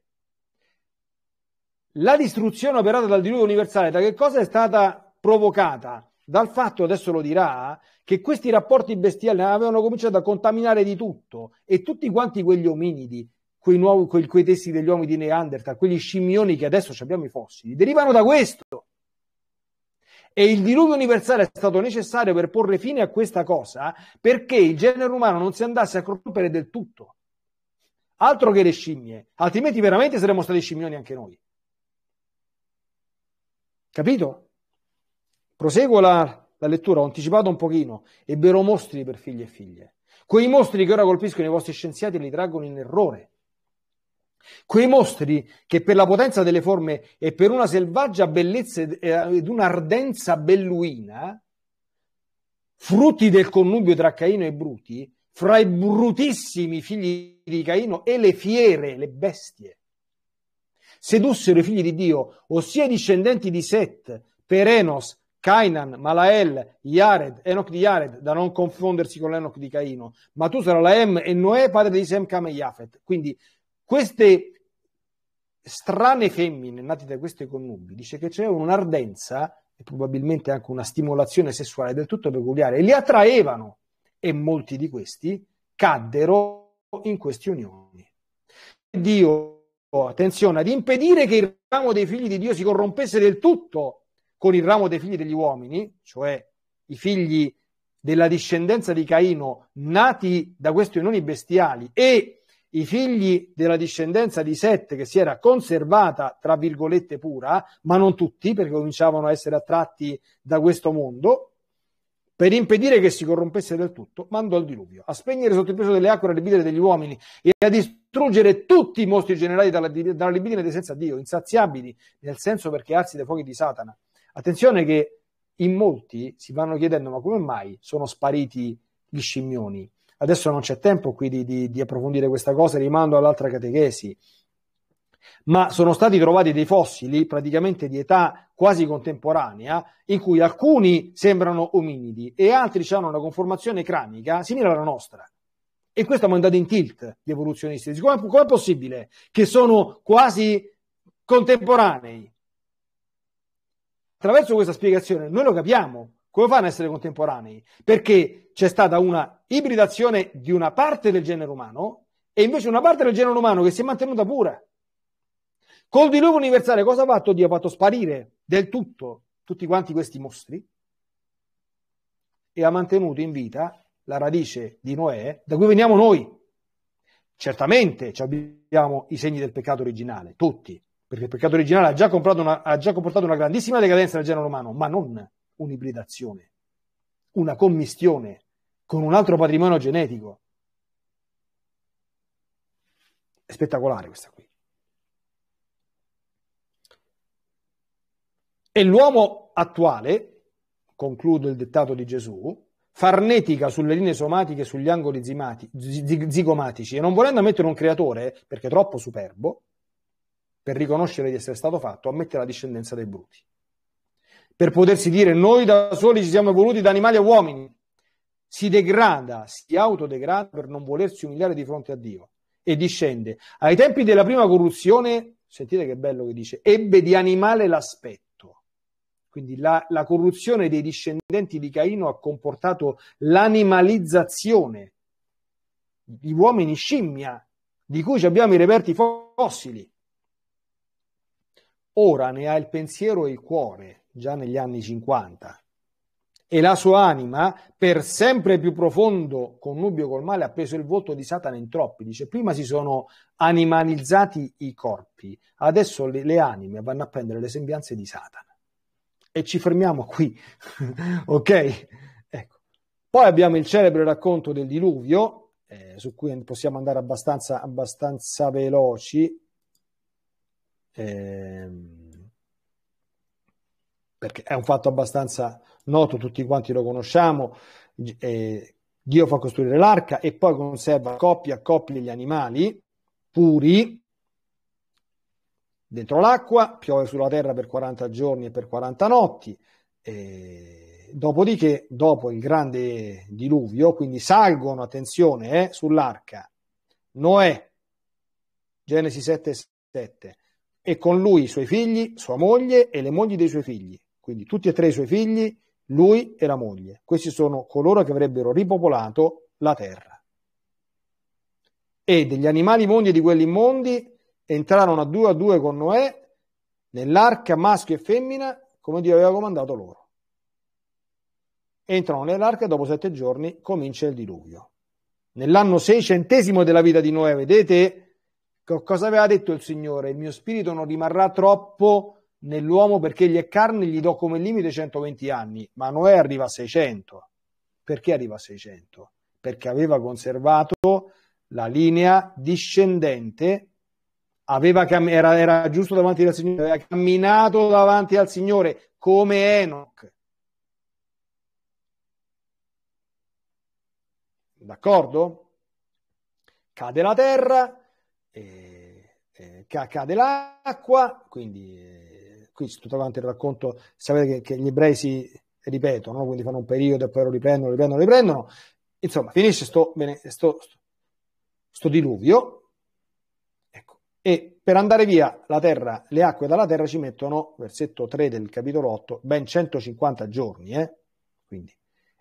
La distruzione operata dal diluvio universale da che cosa è stata provocata? Dal fatto, adesso lo dirà, che questi rapporti bestiali avevano cominciato a contaminare di tutto e tutti quanti quegli ominidi, quei, nuovi, quei, quei testi degli uomini di Neanderthal, quegli scimmioni che adesso abbiamo i fossili, derivano da questo. E il diluvio universale è stato necessario per porre fine a questa cosa, perché il genere umano non si andasse a corrompere del tutto. Altro che le scimmie, altrimenti veramente saremmo stati scimmioni anche noi. Capito? Proseguo la, la lettura, ho anticipato un pochino. Ebbero mostri per figli e figlie. Quei mostri che ora colpiscono i vostri scienziati e li traggono in errore. Quei mostri che per la potenza delle forme e per una selvaggia bellezza ed un'ardenza belluina, frutti del connubio tra Caino e Bruti, fra i brutissimi figli di Caino e le fiere, le bestie, sedussero i figli di Dio, ossia i discendenti di Set, per Enos, Cainan, Malael, Iared, Enoch di Iared, da non confondersi con l'Enoch di Caino, Matusalemme e Noè, padre di Sem, Cam e Iafet. Quindi queste strane femmine nate da questi connubi, dice che c'era un'ardenza e probabilmente anche una stimolazione sessuale del tutto peculiare, e li attraevano, e molti di questi caddero in queste unioni. Dio, attenzione, ad impedire che il ramo dei figli di Dio si corrompesse del tutto con il ramo dei figli degli uomini, cioè i figli della discendenza di Caino nati da queste unioni bestiali e i figli della discendenza di Set che si era conservata tra virgolette pura, ma non tutti, perché cominciavano a essere attratti da questo mondo. Per impedire che si corrompesse del tutto, mandò il diluvio a spegnere sotto il peso delle acque la libidine degli uomini e a distruggere tutti i mostri generati dalla, dalla libidine dei senza Dio, insaziabili, nel senso perché arsi dai fuochi di Satana. Attenzione che in molti si vanno chiedendo: ma come mai sono spariti gli scimmioni? Adesso non c'è tempo qui di, di, di approfondire questa cosa, rimando all'altra catechesi. Ma sono stati trovati dei fossili praticamente di età quasi contemporanea in cui alcuni sembrano ominidi e altri hanno una conformazione cranica simile alla nostra, e questo ha mandato in tilt gli evoluzionisti. Come è possibile che sono quasi contemporanei? Attraverso questa spiegazione noi lo capiamo come fanno ad essere contemporanei, perché c'è stata una ibridazione di una parte del genere umano e invece una parte del genere umano che si è mantenuta pura. Col diluvio universale cosa ha fatto Dio? Ha fatto sparire del tutto tutti quanti questi mostri e ha mantenuto in vita la radice di Noè, da cui veniamo noi. Certamente abbiamo i segni del peccato originale, tutti, perché il peccato originale ha già, comprato una, ha già comportato una grandissima decadenza del genere umano, ma non un'ibridazione, una commistione con un altro patrimonio genetico. È spettacolare questa qui. E l'uomo attuale, concludo il dettato di Gesù, farnetica sulle linee somatiche e sugli angoli zimati, zigomatici, e non volendo ammettere un creatore, perché è troppo superbo, per riconoscere di essere stato fatto, ammette la discendenza dei bruti. Per potersi dire noi da soli ci siamo evoluti da animali a uomini, si degrada, si autodegrada per non volersi umiliare di fronte a Dio, e discende. Ai tempi della prima corruzione, sentite che bello che dice, ebbe di animale l'aspetto. Quindi la, la corruzione dei discendenti di Caino ha comportato l'animalizzazione, gli uomini scimmia, di cui abbiamo i reperti fossili. Ora ne ha il pensiero e il cuore, già negli anni cinquanta, e la sua anima, per sempre più profondo connubio col male, ha preso il volto di Satana in troppi. Dice, prima si sono animalizzati i corpi, adesso le, le anime vanno a prendere le sembianze di Satana. E ci fermiamo qui, ok? Ecco. Poi abbiamo il celebre racconto del diluvio, eh, su cui possiamo andare abbastanza, abbastanza veloci, eh, perché è un fatto abbastanza noto, tutti quanti lo conosciamo. Eh, Dio fa costruire l'arca e poi conserva coppie a coppie gli animali puri dentro l'acqua, piove sulla terra per quaranta giorni e per quaranta notti, e dopodiché, dopo il grande diluvio, quindi salgono, attenzione, eh, sull'arca Noè, Genesi sette sette, e con lui i suoi figli, sua moglie e le mogli dei suoi figli, quindi tutti e tre i suoi figli, lui e la moglie. Questi sono coloro che avrebbero ripopolato la terra. E degli animali mondi e di quelli immondi entrarono a due a due con Noè nell'arca, maschio e femmina, come Dio aveva comandato loro. Entrano nell'arca e dopo sette giorni comincia il diluvio. Nell'anno seicentesimo della vita di Noè, vedete cosa aveva detto il Signore? Il mio spirito non rimarrà troppo nell'uomo perché gli è carne, gli do come limite centoventi anni. Ma Noè arriva a seicento. Perché arriva a seicento? Perché aveva conservato la linea discendente aveva cam- era, era giusto davanti al Signore, aveva camminato davanti al Signore come Enoch. D'accordo? Cade la terra, eh, eh, cade l'acqua, quindi eh, qui tutto davanti il racconto. Sapete che, che gli ebrei si ripetono, quindi fanno un periodo e poi lo riprendono, riprendono, riprendono. Insomma, finisce sto, bene, sto, sto, sto diluvio. E per andare via la terra, le acque dalla terra ci mettono, versetto tre del capitolo otto, ben centocinquanta giorni. Eh? Quindi,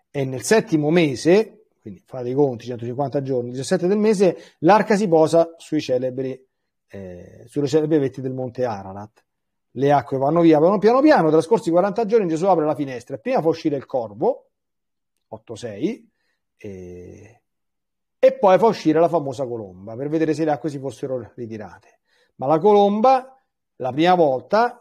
e nel settimo mese, quindi fate i conti, centocinquanta giorni, diciassette del mese, l'arca si posa sui celebri, eh, sulle celebri vette del monte Ararat. Le acque vanno via, vanno piano piano, trascorsi quaranta giorni Gesù apre la finestra. Prima fa uscire il corvo, otto sei, e... e poi fa uscire la famosa colomba per vedere se le acque si fossero ritirate. Ma la colomba, la prima volta,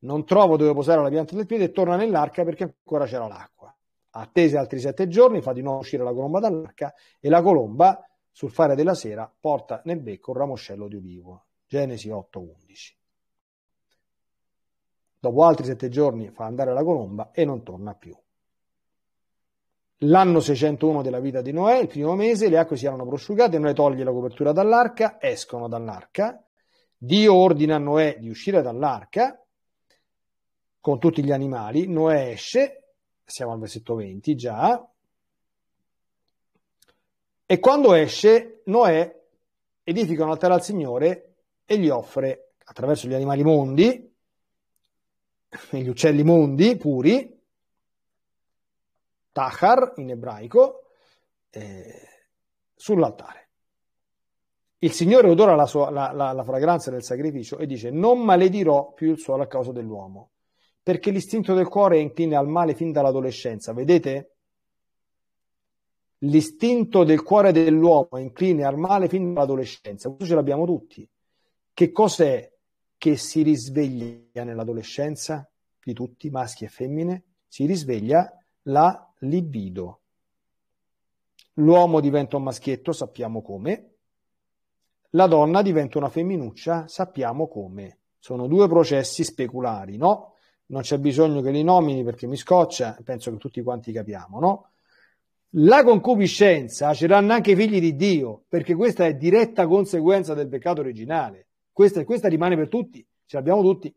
non trova dove posare la pianta del piede e torna nell'arca perché ancora c'era l'acqua. Attese altri sette giorni, fa di nuovo uscire la colomba dall'arca e la colomba, sul fare della sera, porta nel becco un ramoscello di ulivo. Genesi otto undici. Dopo altri sette giorni fa andare la colomba e non torna più. L'anno seicentouno della vita di Noè, il primo mese, le acque si erano prosciugate, Noè toglie la copertura dall'arca, escono dall'arca, Dio ordina a Noè di uscire dall'arca con tutti gli animali, Noè esce, siamo al versetto venti già, e quando esce Noè edifica un altare al Signore e gli offre, attraverso gli animali mondi, gli uccelli mondi puri, Tachar in ebraico, eh, sull'altare. Il Signore odora la, sua, la, la, la fragranza del sacrificio e dice: non maledirò più il suolo a causa dell'uomo, perché l'istinto del cuore è incline al male fin dall'adolescenza. Vedete? L'istinto del cuore dell'uomo è incline al male fin dall'adolescenza. Questo ce l'abbiamo tutti. Che cos'è che si risveglia nell'adolescenza di tutti, maschi e femmine? Si risveglia la libido. L'uomo diventa un maschietto, sappiamo come. La donna diventa una femminuccia, sappiamo come. Sono due processi speculari, no? Non c'è bisogno che li nomini perché mi scoccia, penso che tutti quanti capiamo, no? La concupiscenza ce l'hanno anche i figli di Dio, perché questa è diretta conseguenza del peccato originale. Questa, questa rimane per tutti, ce l'abbiamo tutti.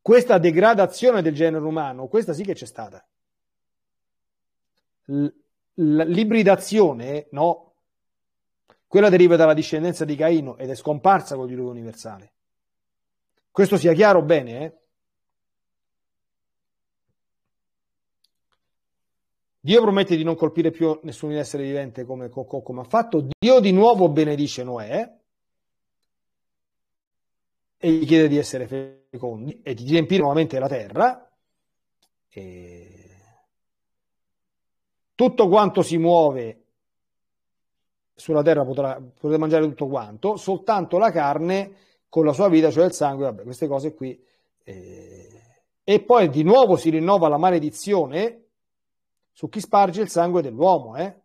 Questa degradazione del genere umano, questa sì che c'è stata. L'ibridazione, no, quella deriva dalla discendenza di Caino ed è scomparsa col diluvio universale. Questo sia chiaro bene, eh? Dio promette di non colpire più nessun essere vivente come, come ha fatto. Dio di nuovo benedice Noè e gli chiede di essere fecondi e di riempire nuovamente la terra, e tutto quanto si muove sulla terra potrà, potrà mangiare tutto quanto, soltanto la carne con la sua vita, cioè il sangue, vabbè, queste cose qui. Eh, e poi di nuovo si rinnova la maledizione su chi sparge il sangue dell'uomo, eh?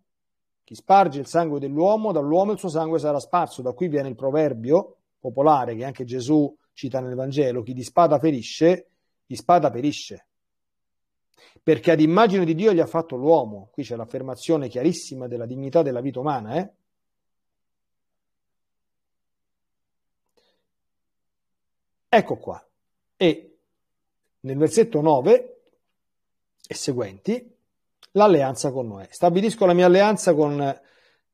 Chi sparge il sangue dell'uomo, dall'uomo il suo sangue sarà sparso. Da qui viene il proverbio popolare che anche Gesù cita nel Vangelo: chi di spada ferisce, di spada perisce, perché ad immagine di Dio gli ha fatto l'uomo. Qui c'è l'affermazione chiarissima della dignità della vita umana, eh? Ecco qua. E nel versetto nove e seguenti l'alleanza con Noè: stabilisco la mia alleanza con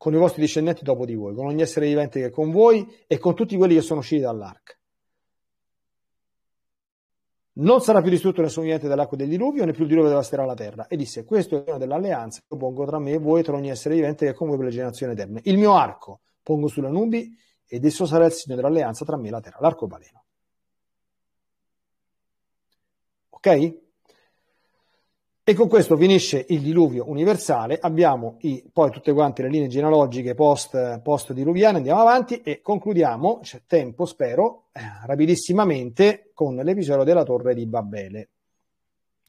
con i vostri discendenti dopo di voi, con ogni essere vivente che è con voi e con tutti quelli che sono usciti dall'arca. Non sarà più distrutto nessun vivente dall'acqua del diluvio, né più il diluvio devasterà la terra. E disse: questo è il giorno dell'alleanza che pongo tra me e voi, tra ogni essere vivente che è con voi per le generazioni eterne. Il mio arco pongo sulle nubi ed esso sarà il segno dell'alleanza tra me e la terra, l'arcobaleno. Ok? E con questo finisce il diluvio universale. Abbiamo i, poi tutte quante le linee genealogiche post, post diluviane. Andiamo avanti e concludiamo, c'è tempo spero, eh, rapidissimamente con l'episodio della Torre di Babele.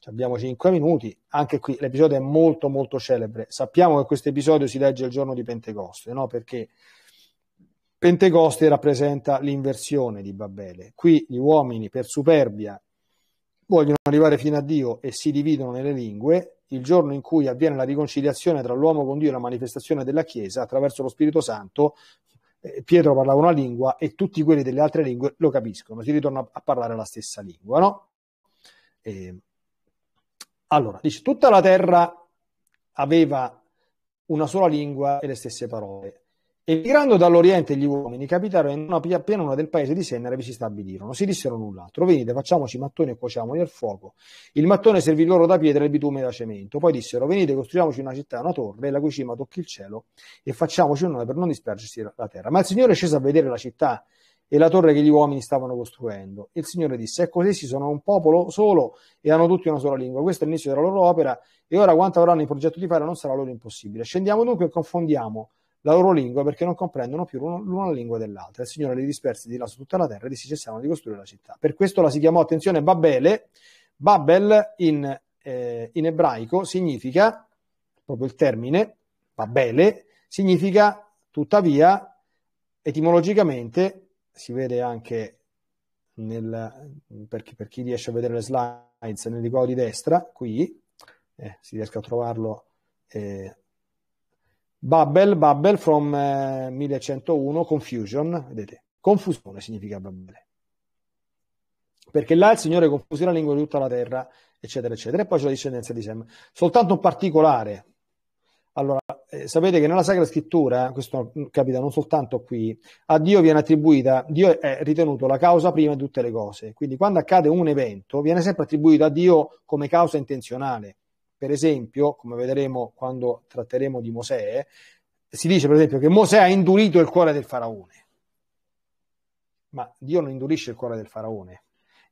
Abbiamo cinque minuti, anche qui l'episodio è molto molto celebre. Sappiamo che questo episodio si legge il giorno di Pentecoste, no? Perché Pentecoste rappresenta l'inversione di Babele. Qui gli uomini, per superbia, vogliono arrivare fino a Dio e si dividono nelle lingue. Il giorno in cui avviene la riconciliazione tra l'uomo con Dio e la manifestazione della Chiesa attraverso lo Spirito Santo, Pietro parlava una lingua e tutti quelli delle altre lingue lo capiscono, si ritorna a parlare la stessa lingua, no? E allora, dice, tutta la terra aveva una sola lingua e le stesse parole. Emigrando dall'Oriente gli uomini capitarono in una pianura del paese di Sennar e vi si stabilirono. Si dissero l'un l'altro: venite, facciamoci mattoni e cuociamoli al fuoco. Il mattone servì loro da pietra e il bitume da cemento. Poi dissero: venite, costruiamoci una città, una torre, la cui cima tocchi il cielo, e facciamoci un nome per non dispergersi la terra. Ma il Signore è sceso a vedere la città e la torre che gli uomini stavano costruendo. Il Signore disse: ecco, essi sono un popolo solo e hanno tutti una sola lingua. Questo è l'inizio della loro opera, e ora quanto avranno in progetto di fare non sarà loro impossibile. Scendiamo dunque e confondiamo la loro lingua, perché non comprendono più l'una lingua dell'altra. Il Signore li disperse di là su tutta la terra e dissi: cessiamo di costruire la città. Per questo la si chiamò, attenzione, Babele. Babel in, eh, in ebraico significa, proprio il termine, Babele, significa tuttavia, etimologicamente, si vede anche nel, per, chi, per chi riesce a vedere le slides, nel ricordo di destra, qui, eh, si riesca a trovarlo, eh, Babel, Babel from eh, mille centouno, confusion, vedete, confusione significa Babele, perché là il Signore confuse la lingua di tutta la terra, eccetera, eccetera. E poi c'è la discendenza di Sem. Soltanto un particolare. Allora, eh, sapete che nella Sacra Scrittura, questo capita non soltanto qui, a Dio viene attribuita, Dio è ritenuto la causa prima di tutte le cose, quindi quando accade un evento viene sempre attribuito a Dio come causa intenzionale. Per esempio, come vedremo quando tratteremo di Mosè, si dice per esempio che Mosè ha indurito il cuore del faraone. Ma Dio non indurisce il cuore del faraone.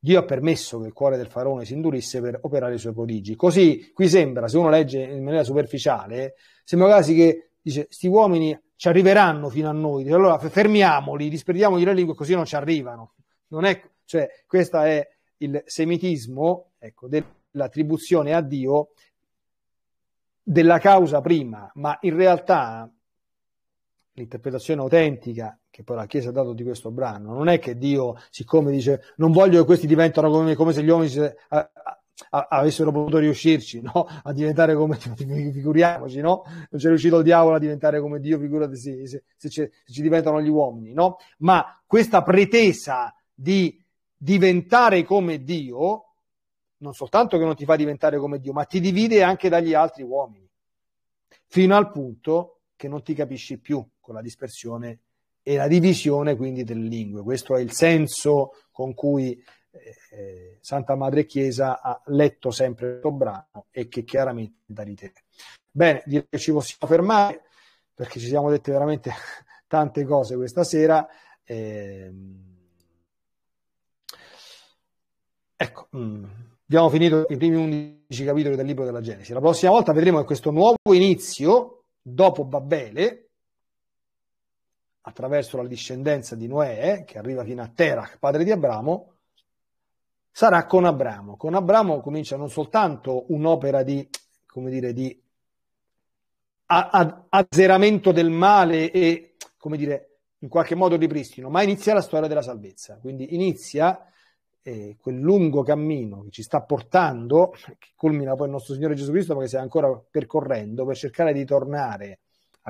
Dio ha permesso che il cuore del faraone si indurisse per operare i suoi prodigi. Così, qui sembra, se uno legge in maniera superficiale, sembra quasi che dice: sti uomini ci arriveranno fino a noi, dice, allora fermiamoli, disperdiamogli le lingue così non ci arrivano. Non è, cioè, questo è il semitismo, ecco, dell'attribuzione a Dio della causa prima, ma in realtà l'interpretazione autentica che poi la Chiesa ha dato di questo brano non è che Dio, siccome dice non voglio che questi diventano come, come se gli uomini a, a, a, avessero potuto riuscirci, no? A diventare come, figuriamoci, no? Non c'è riuscito il diavolo a diventare come Dio, figurati se, se, se, se ci diventano gli uomini, no? Ma questa pretesa di diventare come Dio non soltanto che non ti fa diventare come Dio, ma ti divide anche dagli altri uomini, fino al punto che non ti capisci più, con la dispersione e la divisione quindi delle lingue. Questo è il senso con cui eh, Santa Madre Chiesa ha letto sempre questo brano e che chiaramente dà di te. Bene, direi che ci possiamo fermare, perché ci siamo dette veramente tante cose questa sera. Eh, ecco... Mm. Abbiamo finito i primi undici capitoli del Libro della Genesi. La prossima volta vedremo che questo nuovo inizio, dopo Babele, attraverso la discendenza di Noè, che arriva fino a Terach, padre di Abramo, sarà con Abramo. Con Abramo comincia non soltanto un'opera di, come dire, di azzeramento del male e, come dire, in qualche modo ripristino, ma inizia la storia della salvezza. Quindi inizia E quel lungo cammino che ci sta portando, che culmina poi il nostro Signore Gesù Cristo, perché stiamo ancora percorrendo per cercare di tornare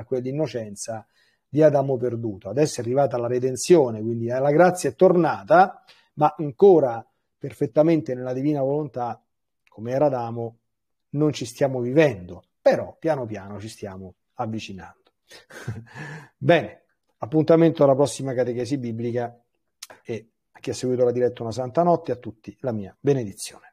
a quell'innocenza di Adamo perduto. Adesso è arrivata la redenzione, quindi la grazia è tornata, ma ancora perfettamente nella divina volontà, come era Adamo, non ci stiamo vivendo, però piano piano ci stiamo avvicinando. Bene, appuntamento alla prossima catechesi biblica, e a chi ha seguito la diretta una santa notte, a tutti la mia benedizione.